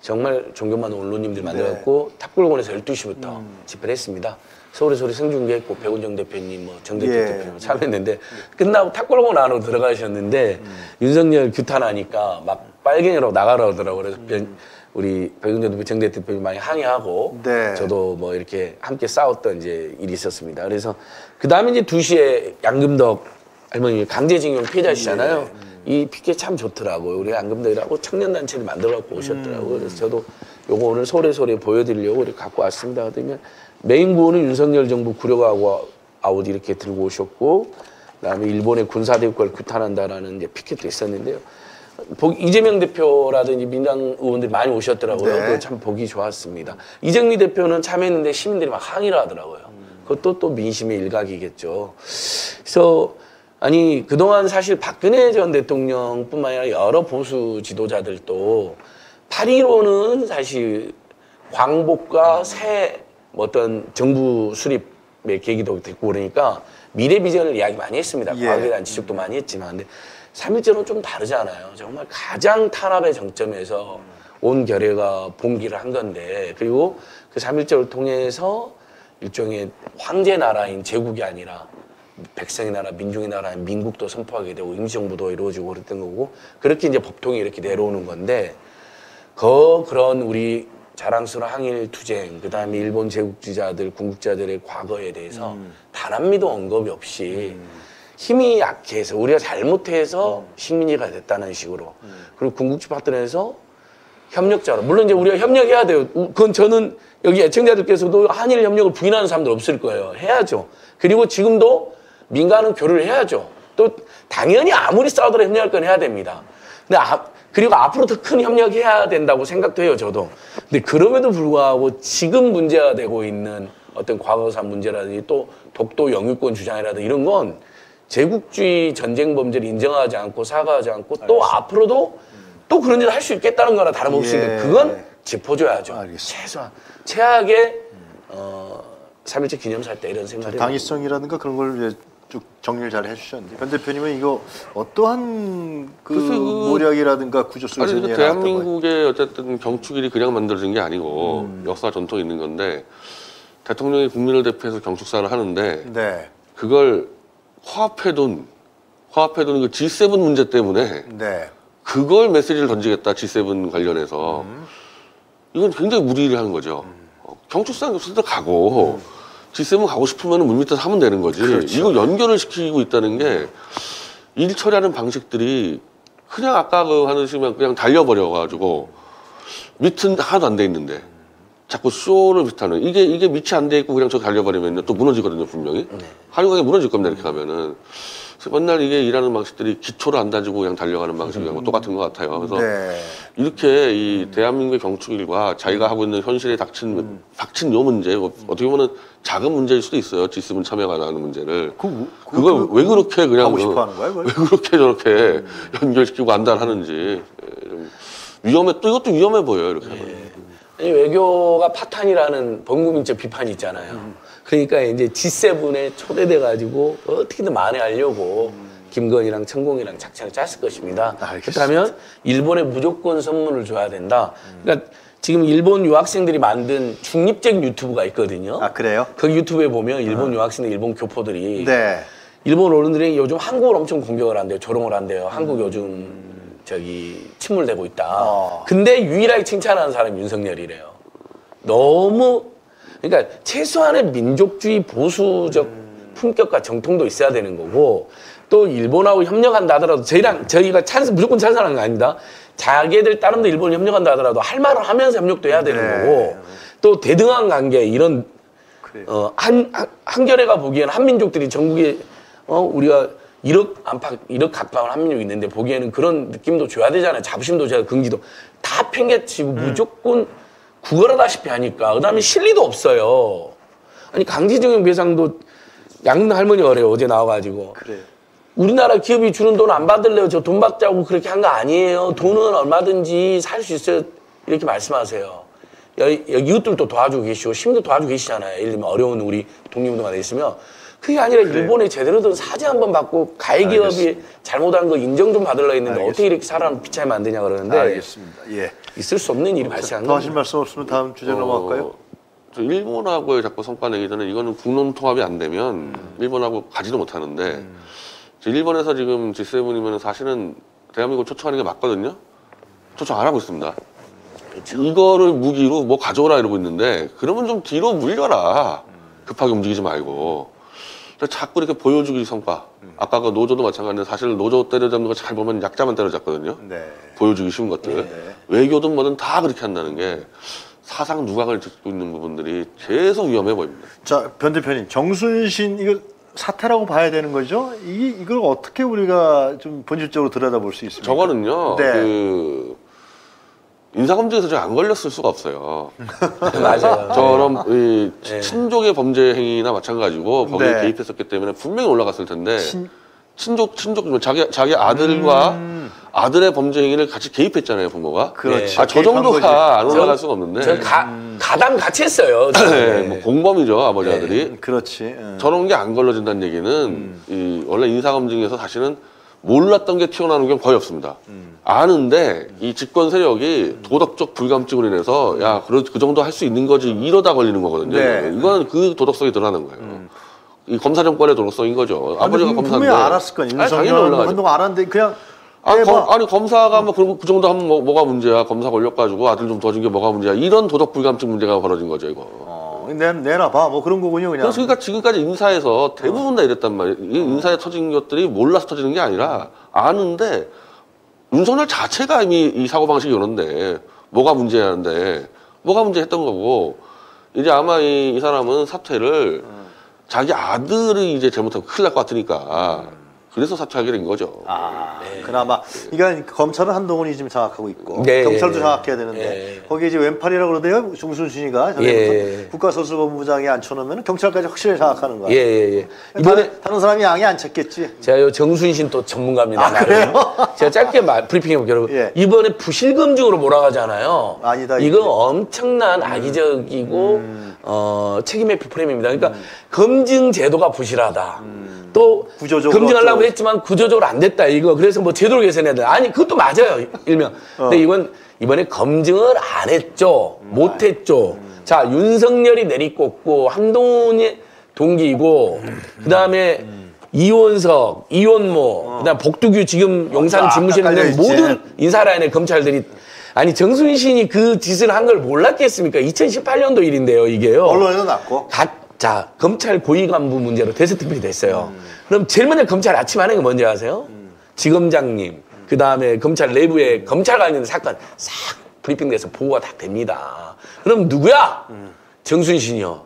정말 존경받는 원로님들 만나갖고 네. 탑골공원에서 열두 시부터 음. 집회를 했습니다. 서울의 소리 생중계했고 백운정 대표님, 뭐 정대택 예. 대표님 참여했는데 끝나고 탑골공원 안으로 들어가셨는데 음. 윤석열 규탄하니까 막 빨갱이로 나가라고 하더라고요. 그래서 음. 우리 백운정 대표, 정대택 대표님 많이 항의하고 네. 저도 뭐 이렇게 함께 싸웠던 이제 일이 있었습니다. 그래서 그 다음에 이제 두 시에 양금덕 할머니 강제징용 피해자시잖아요. 예. 이 피켓 참 좋더라고요. 우리 안금덕이라고 청년단체를 만들어 갖고 오셨더라고요. 그래서 저도 요거 오늘 소리 소리 보여드리려고 이렇게 갖고 왔습니다. 그러면 메인 구호는 윤석열 정부 구려가고 아웃 이렇게 들고 오셨고, 그다음에 일본의 군사대국을 규탄한다라는 이제 피켓도 있었는데요. 이재명 대표라든지 민주당 의원들이 많이 오셨더라고요. 네. 참 보기 좋았습니다. 이정미 대표는 참여했는데 시민들이 막 항의를 하더라고요. 음. 그것도 또 민심의 일각이겠죠. 그래서 아니 그동안 사실 박근혜 전 대통령뿐만 아니라 여러 보수 지도자들도 팔 일오는 사실 광복과 새 어떤 정부 수립의 계기도 됐고 그러니까 미래 비전을 이야기 많이 했습니다. 예. 과거에 대한 지적도 많이 했지만 근데 삼 일절은 좀 다르지 않아요. 정말 가장 탄압의 정점에서 온 결의가 봉기를 한 건데 그리고 그 삼 일절을 통해서 일종의 황제 나라인 제국이 아니라 백성의 나라, 민중의 나라인 민국도 선포하게 되고 임시정부도 이루어지고 그랬던 거고 그렇게 이제 법통이 이렇게 내려오는 건데 그 그런 우리 자랑스러운 항일 투쟁, 그 다음에 일본 제국주의자들, 군국주의자들의 과거에 대해서 음. 단 한 미도 언급이 없이 음. 힘이 약해서 우리가 잘못해서 음. 식민지가 됐다는 식으로 음. 그리고 군국주의 파트너에서 협력자로 물론 이제 우리가 협력해야 돼요. 그건 저는 여기 애청자들께서도 한일 협력을 부인하는 사람들 없을 거예요. 해야죠. 그리고 지금도 민간은 교류를 해야죠. 또 당연히 아무리 싸우더라도 협력할 건 해야 됩니다. 근데 아, 그리고 앞으로 더 큰 협력해야 된다고 생각도 해요, 저도. 근데 그럼에도 불구하고 지금 문제가 되고 있는 어떤 과거사 문제라든지 또 독도 영유권 주장이라든지 이런 건 제국주의 전쟁 범죄를 인정하지 않고 사과하지 않고 알겠습니다. 또 앞으로도 또 그런 일을 할 수 있겠다는 거나 다름없으니까 예. 그건 짚어줘야죠. 알겠습니다. 최소한 최악의 어, 삼 일째 기념사 때 이런 생각이 당위성이라든가 그런 걸 이제 쭉 정리를 잘 해주셨는데 변 대표님은 이거 어떠한 그 모략이라든가 구조 속에서 아니, 대한민국의 어쨌든 경축일이 그냥 만들어진 게 아니고 음. 역사 전통이 있는 건데 대통령이 국민을 대표해서 경축사를 하는데 네. 그걸 화합해둔 화합해둔 그 지 세븐 문제 때문에 네. 그걸 메시지를 던지겠다 지 세븐 관련해서 음. 이건 굉장히 무리를 하는 거죠. 음. 경축사는 없어도 가고 음. 지 세븐 가고 싶으면 문 밑에서 하면 되는 거지. 그렇죠. 이거 연결을 시키고 있다는 게 일 처리하는 방식들이 그냥 아까 그 하는 식으로 그냥 달려버려가지고 밑은 하나도 안 돼 있는데 자꾸 쇼를 비슷하는 이게 이게 밑이 안 돼 있고 그냥 저 달려버리면 또 무너지거든요 분명히. 네. 하루가 무너질 겁니다 이렇게 가면은. 그래서 맨날 이게 일하는 방식들이 기초를 안 다지고 그냥 달려가는 방식이랑 음. 똑같은 것 같아요. 그래서 네. 이렇게 이 대한민국의 경축일과 자기가 하고 있는 현실에 닥친 음. 닥친 요 문제 뭐 음. 어떻게 보면 작은 문제일 수도 있어요. 지 세븐 참여가 안 하는 문제를 그, 그, 그걸 그, 그, 왜 그렇게 그냥 하고 싶어 하는 거야, 왜 그렇게 저렇게 음. 연결시키고 안달하는지 위험해. 또 이것도 위험해 보여요 이렇게. 네. 아니, 외교가 파탄이라는 범국민적 비판이 있잖아요. 음. 그러니까 이제 지 세븐에 초대돼가지고 어떻게든 만회하려고 음. 김건희랑 천공이랑 작전을 짰을 것입니다. 알겠습니다. 그렇다면 일본에 무조건 선물을 줘야 된다. 음. 그러니까 지금 일본 유학생들이 만든 중립적인 유튜브가 있거든요. 아 그래요? 그 유튜브에 보면 일본 음. 유학생들, 일본 교포들이 네. 일본 어른들이 요즘 한국을 엄청 공격을 한대요. 조롱을 한대요. 한국 음. 요즘 저기 침몰되고 있다. 어. 근데 유일하게 칭찬하는 사람이 윤석열이래요. 너무 그러니까 최소한의 민족주의 보수적 음. 품격과 정통도 있어야 되는 거고 또 일본하고 협력한다 하더라도 저희랑 저희가 찬스 무조건 찬성하는 거 아닙니다. 자기들 다른 데 일본 협력한다 하더라도 할 말을 하면서 협력도 해야 되는 네. 거고 또 대등한 관계 이런 어, 한, 한 한겨레가 보기에는 한민족들이 전국에 어, 우리가 일억 안팎 일억 가까운 한민족이 있는데 보기에는 그런 느낌도 줘야 되잖아요. 자부심도 줘야 되고 긍지도 다 팽개치고 음. 무조건 구걸하다시피 하니까 그다음에 실리도 없어요. 아니 강제징용 배상도 양릉 할머니가 그래요. 어제 나와가지고 그래요. 우리나라 기업이 주는 돈 안 받을래요? 저 돈 받자고 그렇게 한 거 아니에요. 돈은 얼마든지 살 수 있어요. 이렇게 말씀하세요. 여기, 여기 이웃들도 도와주고 계시고 시민도 도와주고 계시잖아요. 예를 들면 어려운 우리 독립운동가들 있으면 그게 아니라 그래요. 일본에 제대로 된 사죄 한번 받고 가해기업이 잘못한 거 인정 좀 받으려고 했는데 알겠습니다. 어떻게 이렇게 사람 비참히 만드냐 그러는데 알겠습니다. 예. 있을 수 없는 일이 발생한 거예요. 더 하실 말씀 없으면 다음 주제로 어, 넘어갈까요? 저 일본하고의 자꾸 성과 내기 전에 이거는 국론 통합이 안 되면 음. 일본하고 가지도 못하는데 음. 일본에서 지금 지 세븐이면 사실은 대한민국 초청하는 게 맞거든요. 초청 안 하고 있습니다. 그렇죠. 이거를 무기로 뭐 가져오라 이러고 있는데 그러면 좀 뒤로 물려라. 급하게 움직이지 말고. 자꾸 이렇게 보여주기 성과. 음. 아까 그 노조도 마찬가지인데 사실 노조 때려잡는 거 잘 보면 약자만 때려잡거든요. 네. 보여주기 쉬운 것들. 네. 외교든 뭐든 다 그렇게 한다는 게 사상 누각을 짓고 있는 부분들이 계속 위험해 보입니다. 자, 변 대표님, 정순신 이거 사태라고 봐야 되는 거죠? 이, 이걸 어떻게 우리가 좀 본질적으로 들여다볼 수 있습니까? 저거는요. 네. 그 인사검증에서 제가 안 걸렸을 수가 없어요. 맞아요. 저런 이 네. 친족의 범죄 행위나 마찬가지고 거기에 네. 개입했었기 때문에 분명히 올라갔을 텐데 친... 친족, 친족, 자기, 자기 아들과 음... 아들의 범죄 행위를 같이 개입했잖아요, 부모가. 그렇지. 아, 저 정도가 안 올라갈 수가 없는데. 저 가, 가담 같이 했어요. 네, 뭐 공범이죠, 아버지 네. 아들이. 그렇지. 음. 저런 게 안 걸러진다는 얘기는, 음. 이, 원래 인사검증에서 사실은 몰랐던 게 튀어나오는 경우 거의 없습니다. 음. 아는데, 이 집권 세력이 도덕적 불감증으로 인해서, 야, 그, 그 정도 할 수 있는 거지, 이러다 걸리는 거거든요. 네. 이건 그 도덕성이 드러나는 거예요. 음. 이 검사 정권의 도덕성인 거죠. 아니, 아버지가 검사인데. 분명히 알았을 거니. 윤석열 한동안 알았는데 그냥. 아니, 검, 아니 검사가 응. 뭐 그, 그 정도 하면 뭐, 뭐가 문제야. 검사 걸려가지고 아들 좀 도와준 게 뭐가 문제야. 이런 도덕 불감증 문제가 벌어진 거죠 이거. 어, 내, 내놔 봐. 뭐 그런 거군요 그냥. 그래서 그러니까 지금까지 인사에서 대부분 다 이랬단 말이에요. 이 인사에 어. 터진 것들이 몰라서 터지는 게 아니라 아는데 윤석열 자체가 이미 이 사고 방식이 오는데 뭐가 문제야는데 뭐가 문제했던 거고 이제 아마 이, 이 사람은 사퇴를. 음. 자기 아들이 이제 잘못하면 큰일 날 것 같으니까 그래서 사퇴하게 된 거죠. 아, 네. 그나마 그러니까 검찰은 한동훈이 지금 장악하고 있고 네. 경찰도 장악해야 되는데 네. 거기에 이제 왼팔이라고 그러대요. 정순신이가 예. 국가수사본부장에 앉혀놓으면 경찰까지 확실히 장악하는 거야. 예, 예. 이번에 다른, 다른 사람이 양이 안 찼겠지. 제가 요 정순신 또 전문가입니다. 아, 그래요? 제가 짧게 말, 브리핑해볼게요. 여러분. 예. 이번에 부실검증으로 몰아가잖아요. 아니다. 이거 이게. 엄청난 악의적이고 음. 어, 책임의 프레임입니다. 그러니까 음. 검증 제도가 부실하다. 음. 또 검증하려고 어쩌고. 했지만 구조적으로 안 됐다 이거. 그래서 뭐 제도를 개선해야 된다. 아니 그것도 맞아요. 일명. 어. 근데 이건 이번에 검증을 안 했죠. 음, 못 했죠. 음. 자 윤석열이 내리꽂고 한동훈이 동기이고 음, 그다음에 음. 이원석, 이원모, 어. 그다음 복두규 지금 어, 용산 집무실에 있는 모든 인사라인의 검찰들이 아니 정순신이 그 짓을 한 걸 몰랐겠습니까? 이천십팔 년도 일인데요 이게요. 언론에도 났고. 자, 검찰 고위 간부 문제로 대세특필이 됐어요. 음. 그럼 제일 먼저 검찰 아침 하는 게 뭔지 아세요? 음. 지검장님, 음. 그 다음에 검찰 내부에 음. 검찰 관련 사건 싹 브리핑돼서 보고가 다 됩니다. 그럼 누구야? 음. 정순신이요.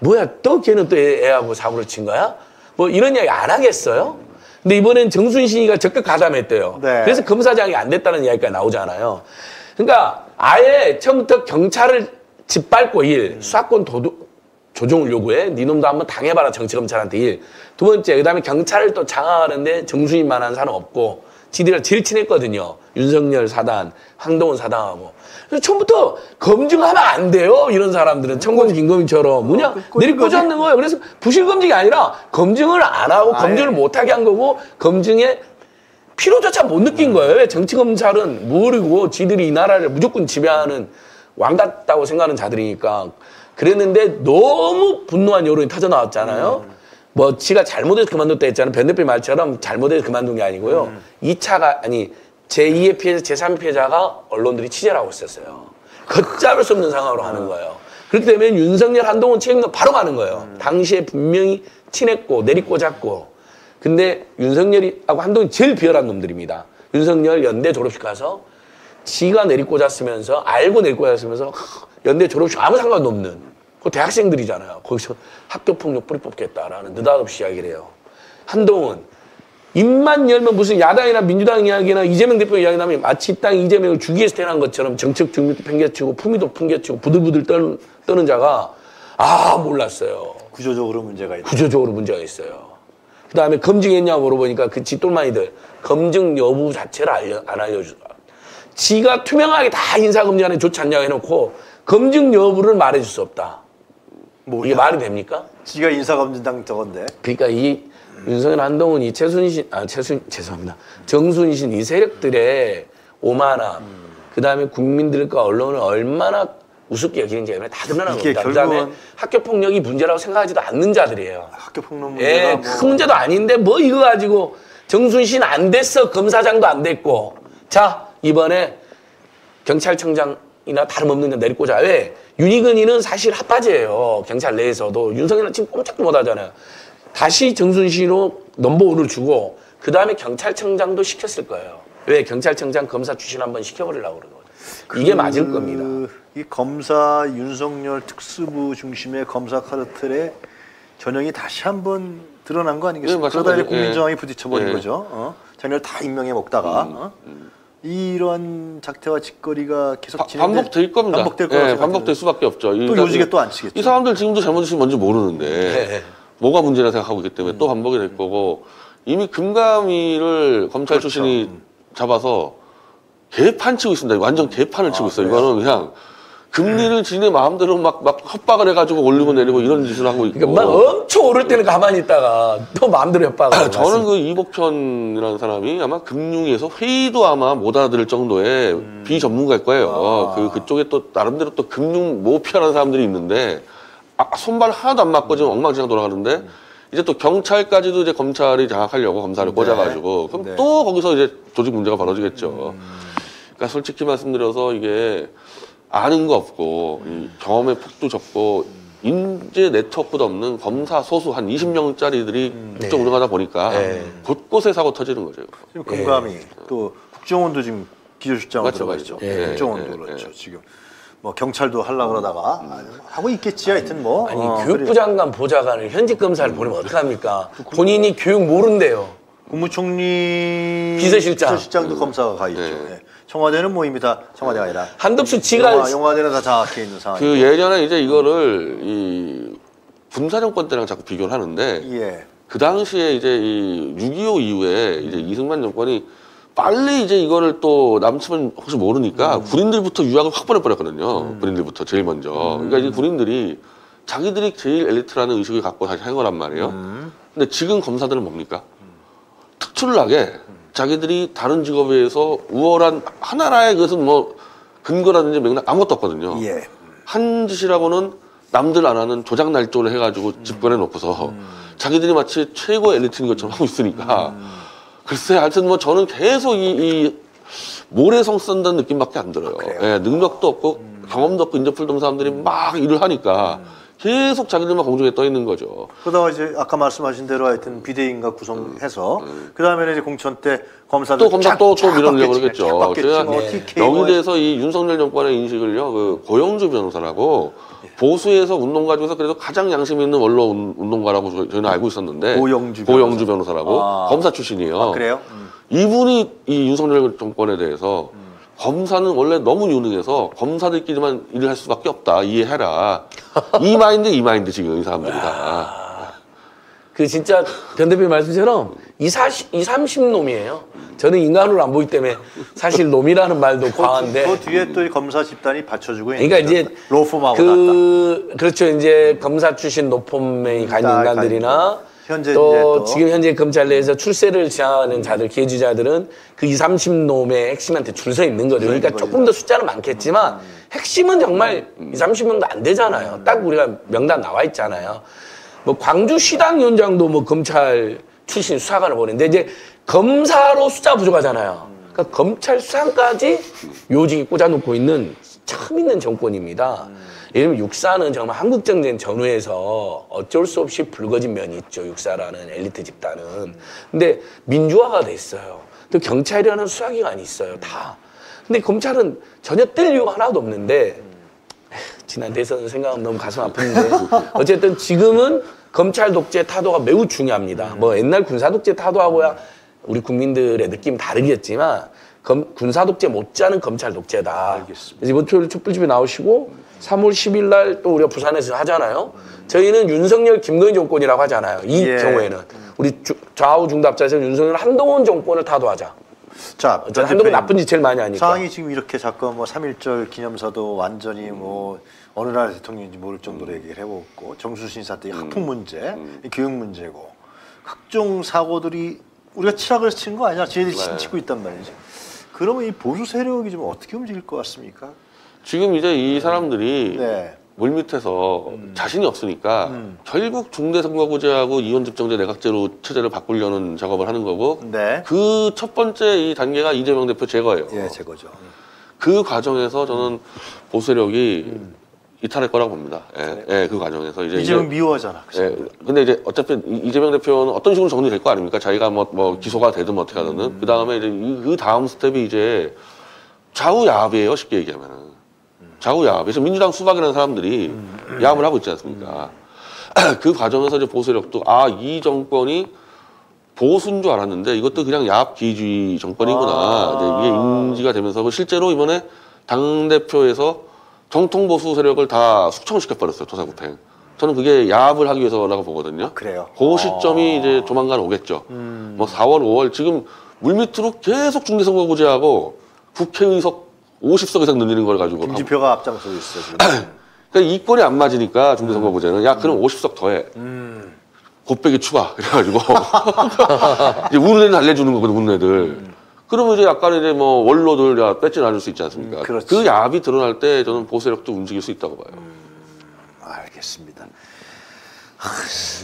뭐야, 또 걔는 또 애, 애하고 사고를 친 거야? 뭐 이런 이야기 안 하겠어요? 근데 이번엔 정순신이가 적극 가담했대요. 네. 그래서 검사장이 안 됐다는 이야기가 나오잖아요. 그러니까 아예 처음부터 경찰을 짓밟고 일, 음. 수사권 도둑, 조정을 요구해. 니놈도 한번 당해봐라 정치검찰한테 일. 두 번째 그다음에 경찰을 또 장악하는데 정순신만한 사람 없고 지들이랑 제일 친했거든요. 윤석열 사단, 한동훈 사단하고. 그래서 처음부터 검증하면 안 돼요. 이런 사람들은 천공 김검인처럼 뭐냐 내리꽂았는 거예요. 그래서 부실검증이 아니라 검증을 안 하고 검증을 못하게 한 거고 검증에 피로조차 못 느낀 거예요. 왜 정치검찰은 모르고 지들이 이 나라를 무조건 지배하는 왕 같다고 생각하는 자들이니까. 그랬는데 너무 분노한 여론이 터져나왔잖아요. 음. 뭐 지가 잘못해서 그만뒀다 했잖아요. 변 대표 말처럼 잘못해서 그만둔 게 아니고요. 음. 이 차가 아니 제이의 피해자, 제삼의 피해자가 언론들이 취재를 하고 있었어요. 걷잡을 수 없는 상황으로 하는 음. 거예요. 그렇기 때문에 윤석열, 한동훈 책임도 바로 가는 거예요. 음. 당시에 분명히 친했고 내리꽂았고. 근데 윤석열하고 한동훈이 제일 비열한 놈들입니다. 윤석열 연대 졸업식 가서 지가 내리꽂았으면서 알고 내리꽂았으면서 연대 졸업식 아무 상관도 없는 그 대학생들이잖아요. 거기서 학교폭력 뿌리 뽑겠다라는 느닷없이 이야기를 해요. 한동훈 입만 열면 무슨 야당이나 민주당 이야기나 이재명 대표 이야기 나면 마치 이 땅 이재명을 주기에서 태어난 것처럼 정책 중립도 팽개치고 품위도 팽개치고 부들부들 떠는, 떠는 자가 아 몰랐어요. 구조적으로 문제가 있다. 구조적으로 문제가 있어요. 그다음에 검증했냐고 물어보니까 그 쥐똘마니들 검증 여부 자체를 알려, 안 알려주더라. 지가 투명하게 다 인사검증안에 좋지 않냐고 해놓고 검증 여부를 말해줄 수 없다. 뭐야? 이게 말이 됩니까? 지가 인사검증당 저건데. 그러니까 이 윤석열, 한동훈, 이 최순신, 아, 최순, 죄송합니다. 정순신 이 세력들의 오만함, 음. 그 다음에 국민들과 언론을 얼마나 우습게 여기는지 다 드러나는 겁니다. 그 다음에 학교폭력이 문제라고 생각하지도 않는 자들이에요. 학교폭력 문제가 예, 뭐. 큰 문제도 아닌데 뭐 이거 가지고 정순신 안 됐어. 검사장도 안 됐고. 자, 이번에 경찰청장 이나 다름없는 데 내리꽂아. 왜? 윤희근이는 사실 핫바지예요. 경찰 내에서도. 윤석열은 지금 꼼짝도 못하잖아요. 다시 정순신으로 넘버원을 주고 그 다음에 경찰청장도 시켰을 거예요. 왜? 경찰청장 검사 출신 한번 시켜버리려고 그러거든요. 그... 이게 맞을 겁니다. 이 검사 윤석열 특수부 중심의 검사 카르텔의 전형이 다시 한번 드러난 거 아니겠습니까? 네, 그러다 이제 국민정이 부딪혀버린 네. 거죠. 어? 자기를 다 임명해 먹다가 음, 어? 음. 이런 작태와 짓거리가 계속 진행 반복될 겁니다. 반복될 거라고 네, 반복될 수밖에 없죠. 또 요직에 또 앉히겠죠. 이 사람들 지금도 잘못이 뭔지 모르는데 네. 뭐가 문제라 생각하고 있기 때문에 음. 또 반복이 될 거고 이미 금감위를 검찰 그렇죠. 출신이 잡아서 개판 치고 있습니다. 완전 개판을 아, 치고 있어요. 그래요? 이거는 그냥. 금리를 지네 마음대로 막, 막 협박을 해가지고 올리고 내리고 이런 짓을 하고 있고. 그러니까 막 엄청 오를 때는 가만히 있다가 또 마음대로 협박을 하고. 아, 저는 그 이복현이라는 사람이 아마 금융에서 회의도 아마 못 알아들을 정도의 음. 비전문가일 거예요. 아. 그, 그쪽에 또 나름대로 또 금융 모피아라는 사람들이 있는데 아, 손발 하나도 안 맞고 지금 엉망진창 돌아가는데 음. 이제 또 경찰까지도 이제 검찰이 장악하려고 검사를 네. 꽂아가지고 그럼 네. 또 거기서 이제 조직 문제가 벌어지겠죠. 음. 그러니까 솔직히 말씀드려서 이게 아는 거 없고 음. 경험의 폭도 적고 음. 인재 네트워크도 없는 검사 소수 한 이십 명짜리들이 음. 국정 운영하다 네. 보니까 네. 곳곳에 사고 터지는 거죠. 지금 금감이 네. 또 국정원도 지금 기조실장으로 들어가 있죠. 네. 국정원도 네. 그렇죠. 네. 지금 뭐 경찰도 하려고 그러다가 음. 하고 있겠지 하여튼 뭐. 아니 어, 교육부 그래. 장관 보좌관을 현직 검사를 보내면 어떡합니까? 그, 그, 본인이 그, 교육 모른대요. 국무총리 비서실장. 비서실장도 음. 검사가 가 있죠. 네. 네. 청와대는 뭐 이미 다 청와대가 아니라 한덕수 지가 영화, 영화대는 다 장악해 있는 상황. 그 예전에 이제 이거를 이 군사 정권 때랑 자꾸 비교를 하는데 예. 그 당시에 이제 이 육이오 이후에 이제 이승만 정권이 빨리 이제 이거를 또 남침은 혹시 모르니까 음. 군인들부터 유학을 확 보내버렸거든요. 음. 군인들부터 제일 먼저. 음. 그러니까 이제 군인들이 자기들이 제일 엘리트라는 의식을 갖고 다시 한 거란 말이에요. 음. 근데 지금 검사들은 뭡니까? 음. 특출을 하게. 자기들이 다른 직업에 의해서 우월한 하나라의 그것은 뭐 근거라든지 맥락 아무것도 없거든요. 예. 한 짓이라고는 남들 안 하는 조작날조를 해가지고 음. 집권해 놓고서 음. 자기들이 마치 최고 엘리트인 것처럼 하고 있으니까 음. 글쎄 하여튼 뭐 저는 계속 이, 이 모래성 쓴다는 느낌밖에 안 들어요. 아, 예, 능력도 없고 음. 경험도 없고 인재풀 던 사람들이 음. 막 일을 하니까 음. 계속 자기들만 공중에 떠 있는 거죠. 그러다가 이제 아까 말씀하신 대로 하여튼 비대인가 구성해서 음, 음. 그 다음에 이제 공천 때 검사들 또 검사 또 또 밀어내려고 그러겠죠. 제가 뭐, 여기 대해서 이 윤석열 정권의 인식을요, 그 고영주 변호사라고 예. 보수에서 운동가 중에서 그래도 가장 양심 있는 원로 운동가라고 저희는 알고 있었는데 고영주, 고영주 변호사. 변호사라고 아. 검사 출신이에요. 아, 그래요? 음. 이분이 이 윤석열 정권에 대해서. 음. 검사는 원래 너무 유능해서 검사들끼리만 일을 할 수밖에 없다. 이해해라. 이 마인드, 이 마인드 지금 이 사람들이 다. 그 진짜 변 대표님 말씀처럼 이 사십, 이 삼십 놈이에요. 저는 인간으로 안 보기 때문에 사실 놈이라는 말도 과한데. 그 뒤에 또 이 검사 집단이 받쳐주고 있는. 그러니까 이제 로펌하고 그, 났다. 그렇죠. 이제 검사 출신 로펌에 간 인간들이나. 현재 또, 이제 또 지금 현재 검찰 내에서 출세를 지향하는 자들, 기회주자들은 그 이, 삼십 놈의 핵심한테 줄 서 있는 거죠. 그러니까 조금 더 숫자는 많겠지만 핵심은 정말 이, 삼십 명도 안 되잖아요. 딱 우리가 명단 나와 있잖아요. 뭐 광주 시당위원장도 뭐 검찰 출신 수사관을 보냈는데 이제 검사로 숫자 부족하잖아요. 그러니까 검찰 수사관까지 요직이 꽂아놓고 있는 참 있는 정권입니다. 예를 들면 육사는 정말 한국전쟁 전후에서 어쩔 수 없이 붉어진 면이 있죠. 육사라는 엘리트 집단은. 근데 민주화가 됐어요. 또 경찰이라는 수사기관이 있어요. 다. 근데 검찰은 전혀 뜰 이유가 하나도 없는데 지난 대선 생각하면 너무 가슴 아픈데 어쨌든 지금은 검찰 독재 타도가 매우 중요합니다. 뭐 옛날 군사 독재 타도하고야 우리 국민들의 느낌 다르겠지만 검, 군사 독재 못지않은 검찰 독재다. 알겠습니다. 이번 토요일 촛불집에 나오시고 삼월 십일 날 또 우리가 부산에서 하잖아요. 저희는 윤석열 김건희 정권이라고 하잖아요. 이 예. 경우에는 우리 주, 좌우 중답자에서 윤석열 한동훈 정권을 타도하자. 자, 한동훈 나쁜 짓 제일 많이 하니까. 상황이 지금 이렇게 자꾸 뭐 삼일절 기념사도 완전히 음. 뭐 어느 나라 대통령인지 모를 정도로 얘기를 해보고 정순신 사태 학폭 문제, 음. 교육 문제고 각종 사고들이 우리가 치락을 치는 거 아니야? 쟤네들이 네. 치고 있단 말이지. 그러면 이 보수 세력이 좀 어떻게 움직일 것 같습니까? 지금 이제 이 사람들이 네. 물밑에서 음. 자신이 없으니까 음. 결국 중대선거구제하고 이원집정제 내각제로 체제를 바꾸려는 작업을 하는 거고 네. 그 첫 번째 이 단계가 이재명 대표 제거예요. 예, 제거죠. 그 과정에서 저는 보수 세력이 음. 이탈할 거라고 봅니다. 예, 예, 그 과정에서 이제 이재명 이제, 미워하잖아. 그 예, 근데 이제 어차피 이재명 대표는 어떤 식으로 정리될 거 아닙니까? 자기가 뭐, 뭐 기소가 되든 뭐 어떻게 하든 음. 그 다음에 이제 그 다음 스텝이 이제 좌우야합이에요. 쉽게 얘기하면은 좌우야합. 그래서 민주당 수박이라는 사람들이 음. 야합을 하고 있지 않습니까? 그 과정에서 이제 보수력도 아, 이 정권이 보수인 줄 알았는데 이것도 그냥 야합기주의 정권이구나. 아 이제 이게 인지가 되면서 실제로 이번에 당대표에서 정통 보수 세력을 다 숙청시켜버렸어요. 토사구팽. 저는 그게 야합을 하기 위해서라고 보거든요. 아, 그래요? 그 시점이 아 이제 조만간 오겠죠. 음. 뭐 사월, 오월 지금 물밑으로 계속 중대선거구제하고 국회의석 오십 석 이상 늘리는 걸 가지고 김진표가 앞장서고 있어요. 그러니까 이 꼴이 안 맞으니까 중대선거구제는 야 그럼 음. 오십 석 더해. 음. 곱빼기 추가 그래가지고 이제 우는 애들 달래주는 거거든. 우는 애들. 음. 그러면 이제 약간 이제 뭐 원로들 야 뺏지 놔줄 수 있지 않습니까? 음, 그 야합이 드러날 때 저는 보수력도 움직일 수 있다고 봐요. 음. 알겠습니다. 아,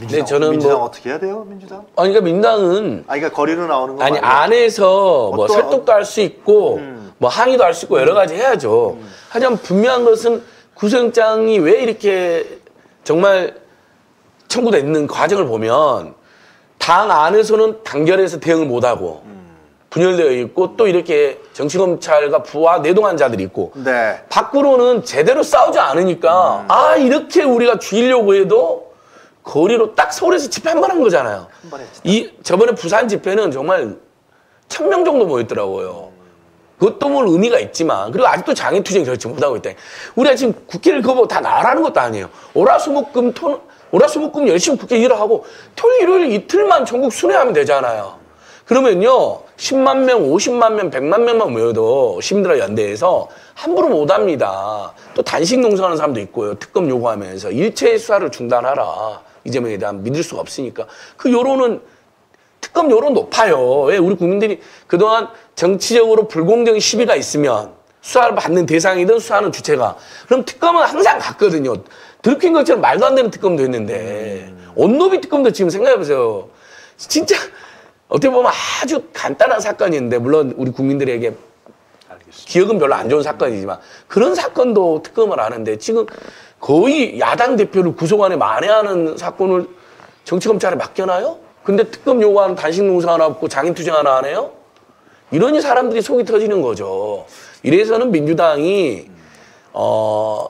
민주당, 네, 저는 민주당 뭐, 어떻게 해야 돼요, 민주당? 아니, 그러니까 민당은 아니, 그러니까 거리로 나오는 거 아니 말고. 안에서 뭐 어떤, 설득도 할 수 있고 음. 뭐 항의도 할 수 있고 여러 가지 해야죠. 음. 하지만 분명한 것은 구성장이 왜 이렇게 정말 청구돼 있는 과정을 보면 당 안에서는 단결해서 대응을 못하고 음. 분열되어 있고 또 이렇게 정치검찰과 부하 내동한 자들이 있고 네. 밖으로는 제대로 싸우지 않으니까 음. 아 이렇게 우리가 죽이려고 해도 거리로 딱 서울에서 집회 한 번 한 거잖아요. 한 번 했지. 이 저번에 부산 집회는 정말 천 명 정도 모였더라고요. 그것도 뭐 의미가 있지만 그리고 아직도 장애투쟁 결정 못하고 있다. 우리가 지금 국회를 거부하고 다 나가라는 것도 아니에요. 오라수목금 토 오라수목금 열심히 국회 일을 하고 토요일 일요일 이틀만 전국 순회하면 되잖아요. 그러면요, 십만 명, 오십만 명, 백만 명만 모여도 시민들과 연대해서 함부로 못 합니다. 또 단식 농성하는 사람도 있고요. 특검 요구하면서 일체의 수사를 중단하라. 이재명에 대한 믿을 수가 없으니까. 그 여론은, 특검 여론 높아요. 왜? 우리 국민들이 그동안 정치적으로 불공정의 시비가 있으면 수사를 받는 대상이든 수사하는 주체가. 그럼 특검은 항상 갔거든요. 들킨 것처럼 말도 안 되는 특검도 했는데. 음. 온노비 특검도 지금 생각해보세요. 진짜. 어떻게 보면 아주 간단한 사건인데 물론 우리 국민들에게 알겠습니다. 기억은 별로 안 좋은 사건이지만 그런 사건도 특검을 하는데 지금 거의 야당 대표를 구속안에 만회하는 사건을 정치검찰에 맡겨놔요? 근데 특검 요구하는 단식 농성 하나 없고 장인투쟁 하나 안 해요? 이러니 사람들이 속이 터지는 거죠. 이래서는 민주당이 어,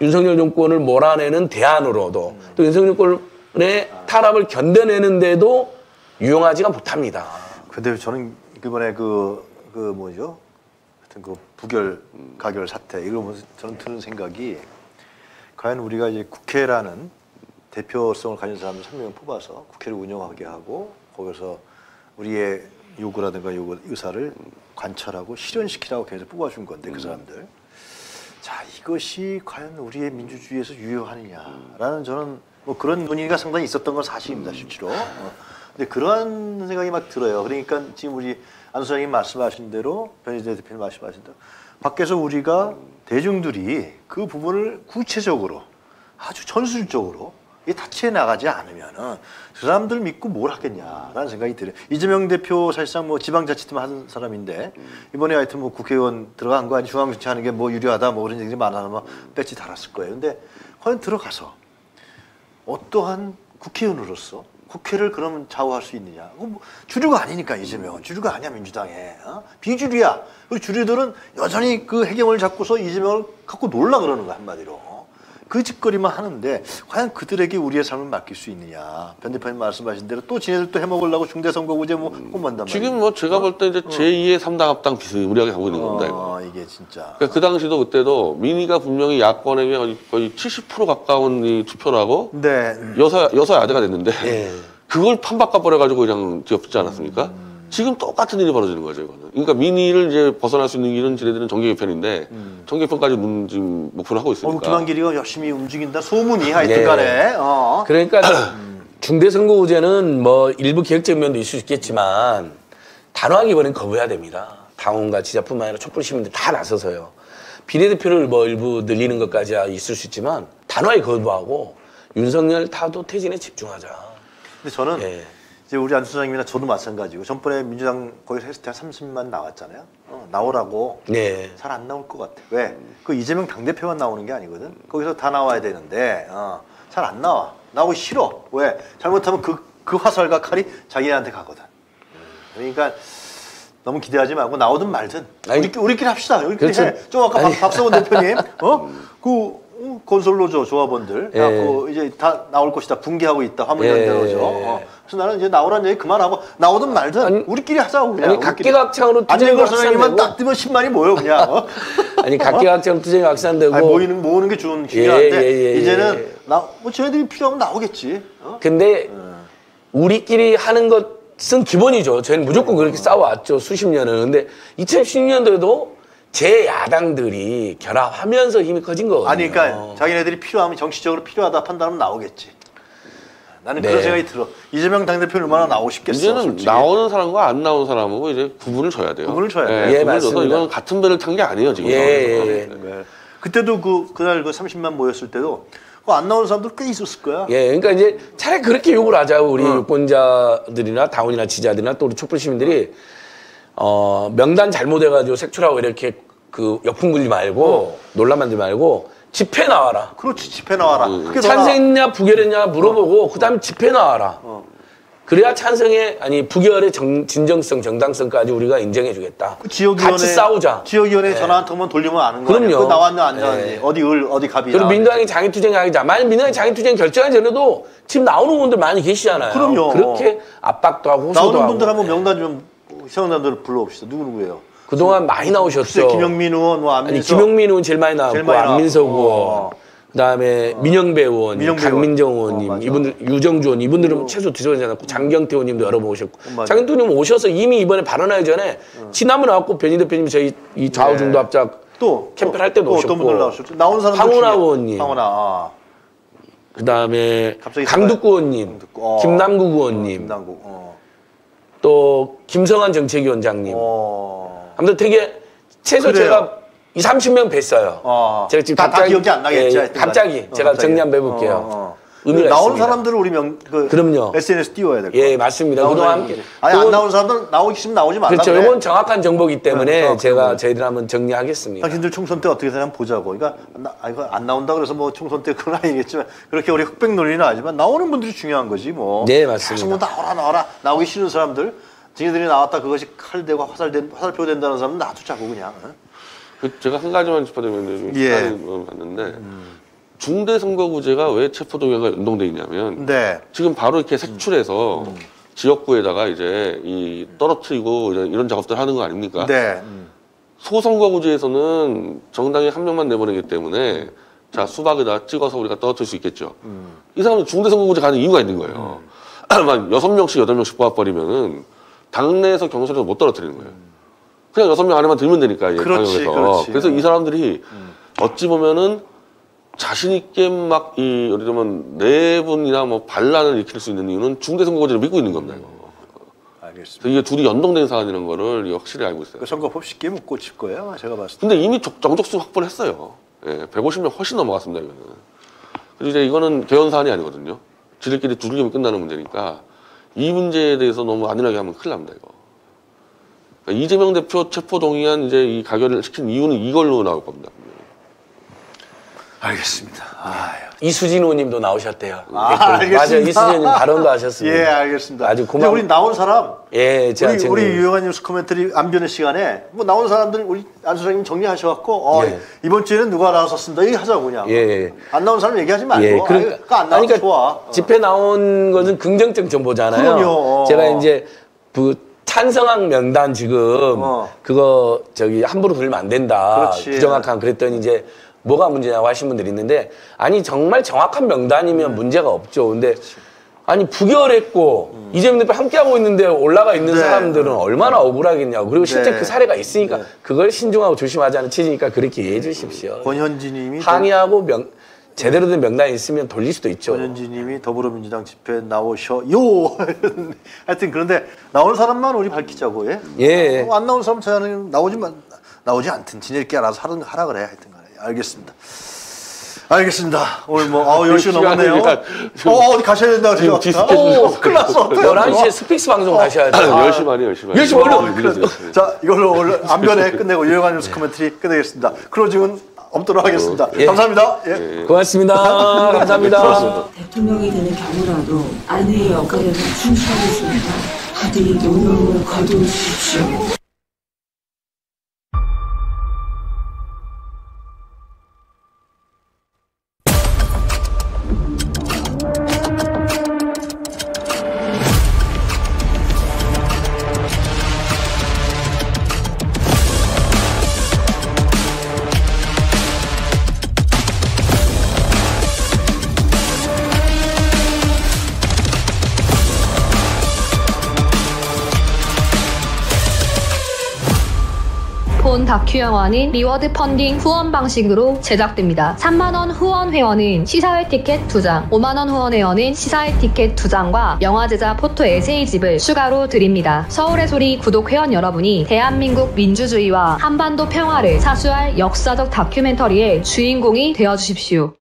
윤석열 정권을 몰아내는 대안으로도 또 윤석열 정권의 탄압을 견뎌내는데도 유용하지가 못합니다. 근데 저는 이번에 그, 그 뭐죠? 하여튼 그 부결, 가결 사태, 이걸 보면서 저는 드는 생각이 과연 우리가 이제 국회라는 대표성을 가진 사람을 세 명을 뽑아서 국회를 운영하게 하고 거기서 우리의 요구라든가 요구, 의사를 관철하고 실현시키라고 계속 뽑아준 건데 그 사람들. 자, 이것이 과연 우리의 민주주의에서 유효하느냐라는 저는 뭐 그런 논의가 상당히 있었던 건 사실입니다, 실제로. 어. 근데 그런 생각이 막 들어요. 그러니까 지금 우리 안수영님 말씀하신 대로 변희재 대표님 말씀하신 대로 밖에서 우리가 대중들이 그 부분을 구체적으로 아주 전술적으로 다치해 나가지 않으면은 그 사람들 믿고 뭘 하겠냐라는 생각이 들어요. 이재명 대표 사실상 뭐 지방자치팀 하는 사람인데 이번에 하여튼 뭐 국회의원 들어간 거 아니 중앙정치 하는 게 뭐 유리하다 뭐 그런 얘기들이 많아서 배지 달았을 거예요. 근데 과연 들어가서 어떠한 국회의원으로서 국회를 그러면 좌우할 수 있느냐. 뭐 주류가 아니니까 이재명은. 주류가 아니야 민주당에. 어? 비주류야. 우리 주류들은 여전히 그 해경을 잡고서 이재명을 갖고 놀라 그러는 거야 한마디로. 그 짓거리만 하는데 과연 그들에게 우리의 삶을 맡길 수 있느냐. 변 대표님 말씀하신 대로 또 지네들 또 해먹으려고 중대선거구제 뭐 꼼만단 말이야. 지금 뭐 제가 볼 때 이제 어? 제이의 삼당 합당 비슷 우리하게 하고 있는 겁니다. 어, 이거. 이게 진짜. 그러니까 그 당시도 그때도 민의가 분명히 야권에게 거의 칠십 퍼센트 가까운 이 투표라고 네. 여사, 여사 야대가 됐는데 네. 그걸 판바꿔버려가지고 그냥 뒤엎지 않았습니까? 음. 지금 똑같은 일이 벌어지는 거죠, 이거는. 그러니까 민의를 이제 벗어날 수 있는 길은 지네들은 정계 개편인데, 음. 정계 개편까지 문, 지금 목표를 하고 있으니까. 어, 김한길이가 열심히 움직인다, 소문이 하여튼 간에. 네. 어. 그러니까 음. 중대선거구제는 뭐 일부 개혁적 면도 있을 수 있겠지만, 단호하게 이번엔 거부해야 됩니다. 당원과 지자뿐만 아니라 촛불 시민들 다 나서서요. 비례대표를 뭐 일부 늘리는 것까지 있을 수 있지만, 단호하게 거부하고, 윤석열 타도 퇴진에 집중하자. 근데 저는, 예. 이제 우리 안 소장님이나 저도 마찬가지고 전번에 민주당 거기서 했을 때 삼십만 나왔잖아요. 어, 나오라고 네. 잘 안 나올 것 같아. 왜? 그 이재명 당대표만 나오는 게 아니거든. 거기서 다 나와야 되는데 어, 잘 안 나와. 나오기 싫어. 왜? 잘못하면 그, 그 화살과 칼이 자기한테 가거든. 그러니까 너무 기대하지 말고 나오든 말든 우리, 우리끼리 합시다. 우리끼리 그렇죠. 해. 좀 아까 박성원 대표님 어? 그 건설로조 조합원들 그래갖고 예. 이제 다 나올 것이다 붕괴하고 있다 화물연대로죠. 예. 어. 그래서 나는 이제 나오란 얘기 그만하고 나오든 말든 아니, 우리끼리 하자고 그냥. 아니 각기각창으로 안진걸 선생님만 딱 뜨면 십만이 모여 그냥. 어? 아니 각기각창으로 투쟁이 확산되고. 아니, 모이는 모으는 게 좋은 중요한데 예, 예, 예, 이제는 예. 나 뭐 쟤네들이 필요하면 나오겠지. 어? 근데 음. 우리끼리 하는 것은 기본이죠. 저희는 무조건 그렇게 음. 싸워왔죠 수십 년은. 근데 이천십육 년도에도. 제 야당들이 결합하면서 힘이 커진 거거든요. 아니, 그러니까 자기네들이 필요하면 정치적으로 필요하다 판단하면 나오겠지. 나는 네. 그런 생각이 들어. 이재명 당대표는 얼마나 나오고 싶겠어. 이제는 솔직히. 나오는 사람과 안 나오는 사람하고 이제 구분을 줘야 돼요. 구분을 줘야 돼요. 예, 예, 구분을 줘서 이건 같은 배를 탄 게 아니에요 지금. 예, 예, 예. 그때도 그 그날 그 삼십만 모였을 때도 그 안 나오는 사람들 꽤 있었을 거야. 예, 그러니까 이제 차라리 그렇게 욕을 하자고 우리 응. 유권자들이나 당원이나 지지자들이나 또 우리 촛불 시민들이. 어, 명단 잘못해가지고 색출하고 이렇게 그 역풍 굴지 말고 어. 논란 만들지 말고 집회 나와라. 그렇지, 집회 나와라. 어. 찬성했냐 부결했냐 물어보고 어. 그 다음에 집회 나와라. 어. 그래야 찬성의 아니 부결의 정, 진정성 정당성까지 우리가 인정해주겠다. 그 지역위원회, 같이 싸우자. 지역위원회 네. 전화 한 통만 돌리면 아는 거야. 그럼요. 그 나왔냐 안 나왔냐 네. 어디 을 어디 갑이. 그리고 민주당이 장애투쟁 하기자. 만약 민주당이 장애투쟁 결정하기 전에도 지금 나오는 분들 많이 계시잖아요. 그럼요. 그렇게 압박도 하고 호소도 나오는 하고. 분들 한번 명단 좀. 시청자들 불러봅시다. 누구누구예요? 그동안 많이 나오셨죠. 김용민 의원, 뭐 안민석. 아니, 김용민 의원 제일 많이 나왔고, 안민석 의원, 어. 그다음에 어. 민영배 의원, 민영배 강민정 의원님, 어, 이분들 유정주 의원, 이분들은 어. 최소 두 번이나 나왔고, 장경태 의원님도 여러 번 오셨고, 어, 장경태 의원님 오셔서 이미 이번에 발언하기 전에 어. 지난번 나왔고 변희재 대표님 저희 이 좌우 중도 합작 또 캠페인 할 때도 또, 오셨고, 또 어떤 분들 나오셨죠? 나온 사람들 황호나 의원님, 황호나. 아. 그다음에 강득구 의원님, 어. 김남국 의원님. 어, 김남국. 어. 또 김성환 정책위원장님 어... 아무튼 되게 최소 그래요. 제가 이삼십 명 뵀어요. 어... 제가 지금 다, 갑자기, 다 기억이 안 나겠죠. 예, 예, 갑자기 어, 제가 갑자기. 정리 한번 해볼게요. 어, 어. 의미가 나온 있습니다. 사람들을 우리 명, 그 그럼요. 에스엔에스 띄워야 될 거예요. 예, 맞습니다. 그동안 함께. 아니, 안 나온 사람들 나오기 싫으면 나오지 말라고. 그렇죠. 이건 정확한 정보이기 때문에 그렇죠. 제가 저희들 한번 정리하겠습니다. 당신들 총선 때 어떻게 되냐면 보자고. 그러니까 아, 이거 안 나온다 그래서 뭐 총선 때 그건 아니겠지만 그렇게 우리 흑백 논리는 아니지만 나오는 분들이 중요한 거지 뭐. 네, 맞습니다. 계속 나오라 나오라 나오기 싫은 사람들, 지네들이 나왔다 그것이 칼대고 화살된 화살표 된다는 사람은 놔두자고 그냥. 그 제가 한 가지만 짚어드리면 예. 봤는데. 음. 중대선거구제가 왜 체포동의가 연동돼 있냐면 네. 지금 바로 이렇게 색출해서 음. 지역구에다가 이제 이 떨어뜨리고 이런 작업들 하는 거 아닙니까? 네. 음. 소선거구제에서는 정당에 한 명만 내보내기 때문에 자 수박에다 찍어서 우리가 떨어뜨릴 수 있겠죠. 음. 이 사람은 중대선거구제 가는 이유가 있는 거예요. 음. 막 여섯 명씩 여덟 명씩 뽑아버리면은 당내에서 경선에서 못 떨어뜨리는 거예요. 그냥 여섯 명 안에만 들면 되니까. 그렇지, 그렇지. 그래서 이 사람들이 음. 어찌 보면은 자신있게 막, 이, 예를 들면, 내분이나 뭐, 반란을 일으킬 수 있는 이유는 중대선거구제를 믿고 있는 겁니다, 이거. 알겠습니다. 이게 둘이 연동된 사안이라는 거를 확실히 알고 있어요. 그 선거법 쉽게 못 고칠 거예요, 제가 봤을 때. 근데 이미 정적수 확보를 했어요. 예, 백오십 명 훨씬 넘어갔습니다, 이거는. 그리고 이제 이거는 개헌 사안이 아니거든요. 지들끼리 두들기면 끝나는 문제니까 이 문제에 대해서 너무 안일하게 하면 큰일 납니다, 이거. 그러니까 이재명 대표 체포동의안 이제 이 가결을 시킨 이유는 이걸로 나올 겁니다. 알겠습니다. 아유. 이수진 의원님도 나오셨대요. 아, 알겠습니다. 맞아요. 이수진 의원님 발언도 하셨습니다. 예, 알겠습니다. 아주 고마워. 우리 나온 사람. 예, 제가 우리, 우리 유영한 뉴스 코멘터리 안변의 시간에 뭐 나온 사람들 우리 안수장님 정리하셔갖고 어, 예. 이번 주에는 누가 나왔었습니다. 이 하자고 그냥. 예, 예. 안 나온 사람 얘기하지 말고. 예, 그러니까, 아니, 그러니까 안 나온 게 좋아. 집회 나온 것은 긍정적 정보잖아요. 그럼요. 제가 이제 그. 찬성한 명단 지금 어. 그거 저기 함부로 돌리면 안 된다. 그렇지. 부정확한 그랬더니 이제 뭐가 문제냐고 하신 분들이 있는데 아니 정말 정확한 명단이면 음. 문제가 없죠. 근데 그렇지. 아니 부결했고 음. 이재명 대표 함께하고 있는데 올라가 있는 네. 사람들은 얼마나 억울하겠냐고. 그리고 실제 네. 그 사례가 있으니까 네. 그걸 신중하고 조심하자는 취지니까 그렇게 이해해 주십시오. 권현지 님이 항의하고 명 제대로 된 명단이 있으면 돌릴 수도 있죠. 권현지 님이 더불어민주당 집회에 나오셔요. 하여튼 그런데 나온 사람만 우리 밝히자고. 예. 예. 어, 안 나온 사람 찾아는 나오지만 나오지 않든 지낼게 알아서 하라, 하라 그래. 하여튼 간에. 알겠습니다. 알겠습니다. 오늘 뭐 아우 열 시 넘었네요. 어, 어디 가셔야 된다 그래요. 어, 큰일 났어. 열한 시에 스픽스 방송 어. 가셔야 돼요. 아, 열 시 반이에요. 열 시 반이에요. 열 시 반이요. 어, 자, 이걸로 오늘 안변에 끝내고 유용한 뉴스 코멘터리 끝내겠습니다. 클로징은 없도록 하겠습니다. 예. 감사합니다. 예. 고맙습니다. 감사합니다. 고맙습니다. 대통령이 되는 경우라도 아내의 역할에는 충실하겠습니다. 다들 노력을 거두십시오. 다큐 영화는 리워드 펀딩 후원 방식으로 제작됩니다. 삼만 원 후원 회원은 시사회 티켓 두 장, 오만 원 후원 회원은 시사회 티켓 두 장과 영화 제작 포토 에세이집을 추가로 드립니다. 서울의 소리 구독 회원 여러분이 대한민국 민주주의와 한반도 평화를 사수할 역사적 다큐멘터리의 주인공이 되어주십시오.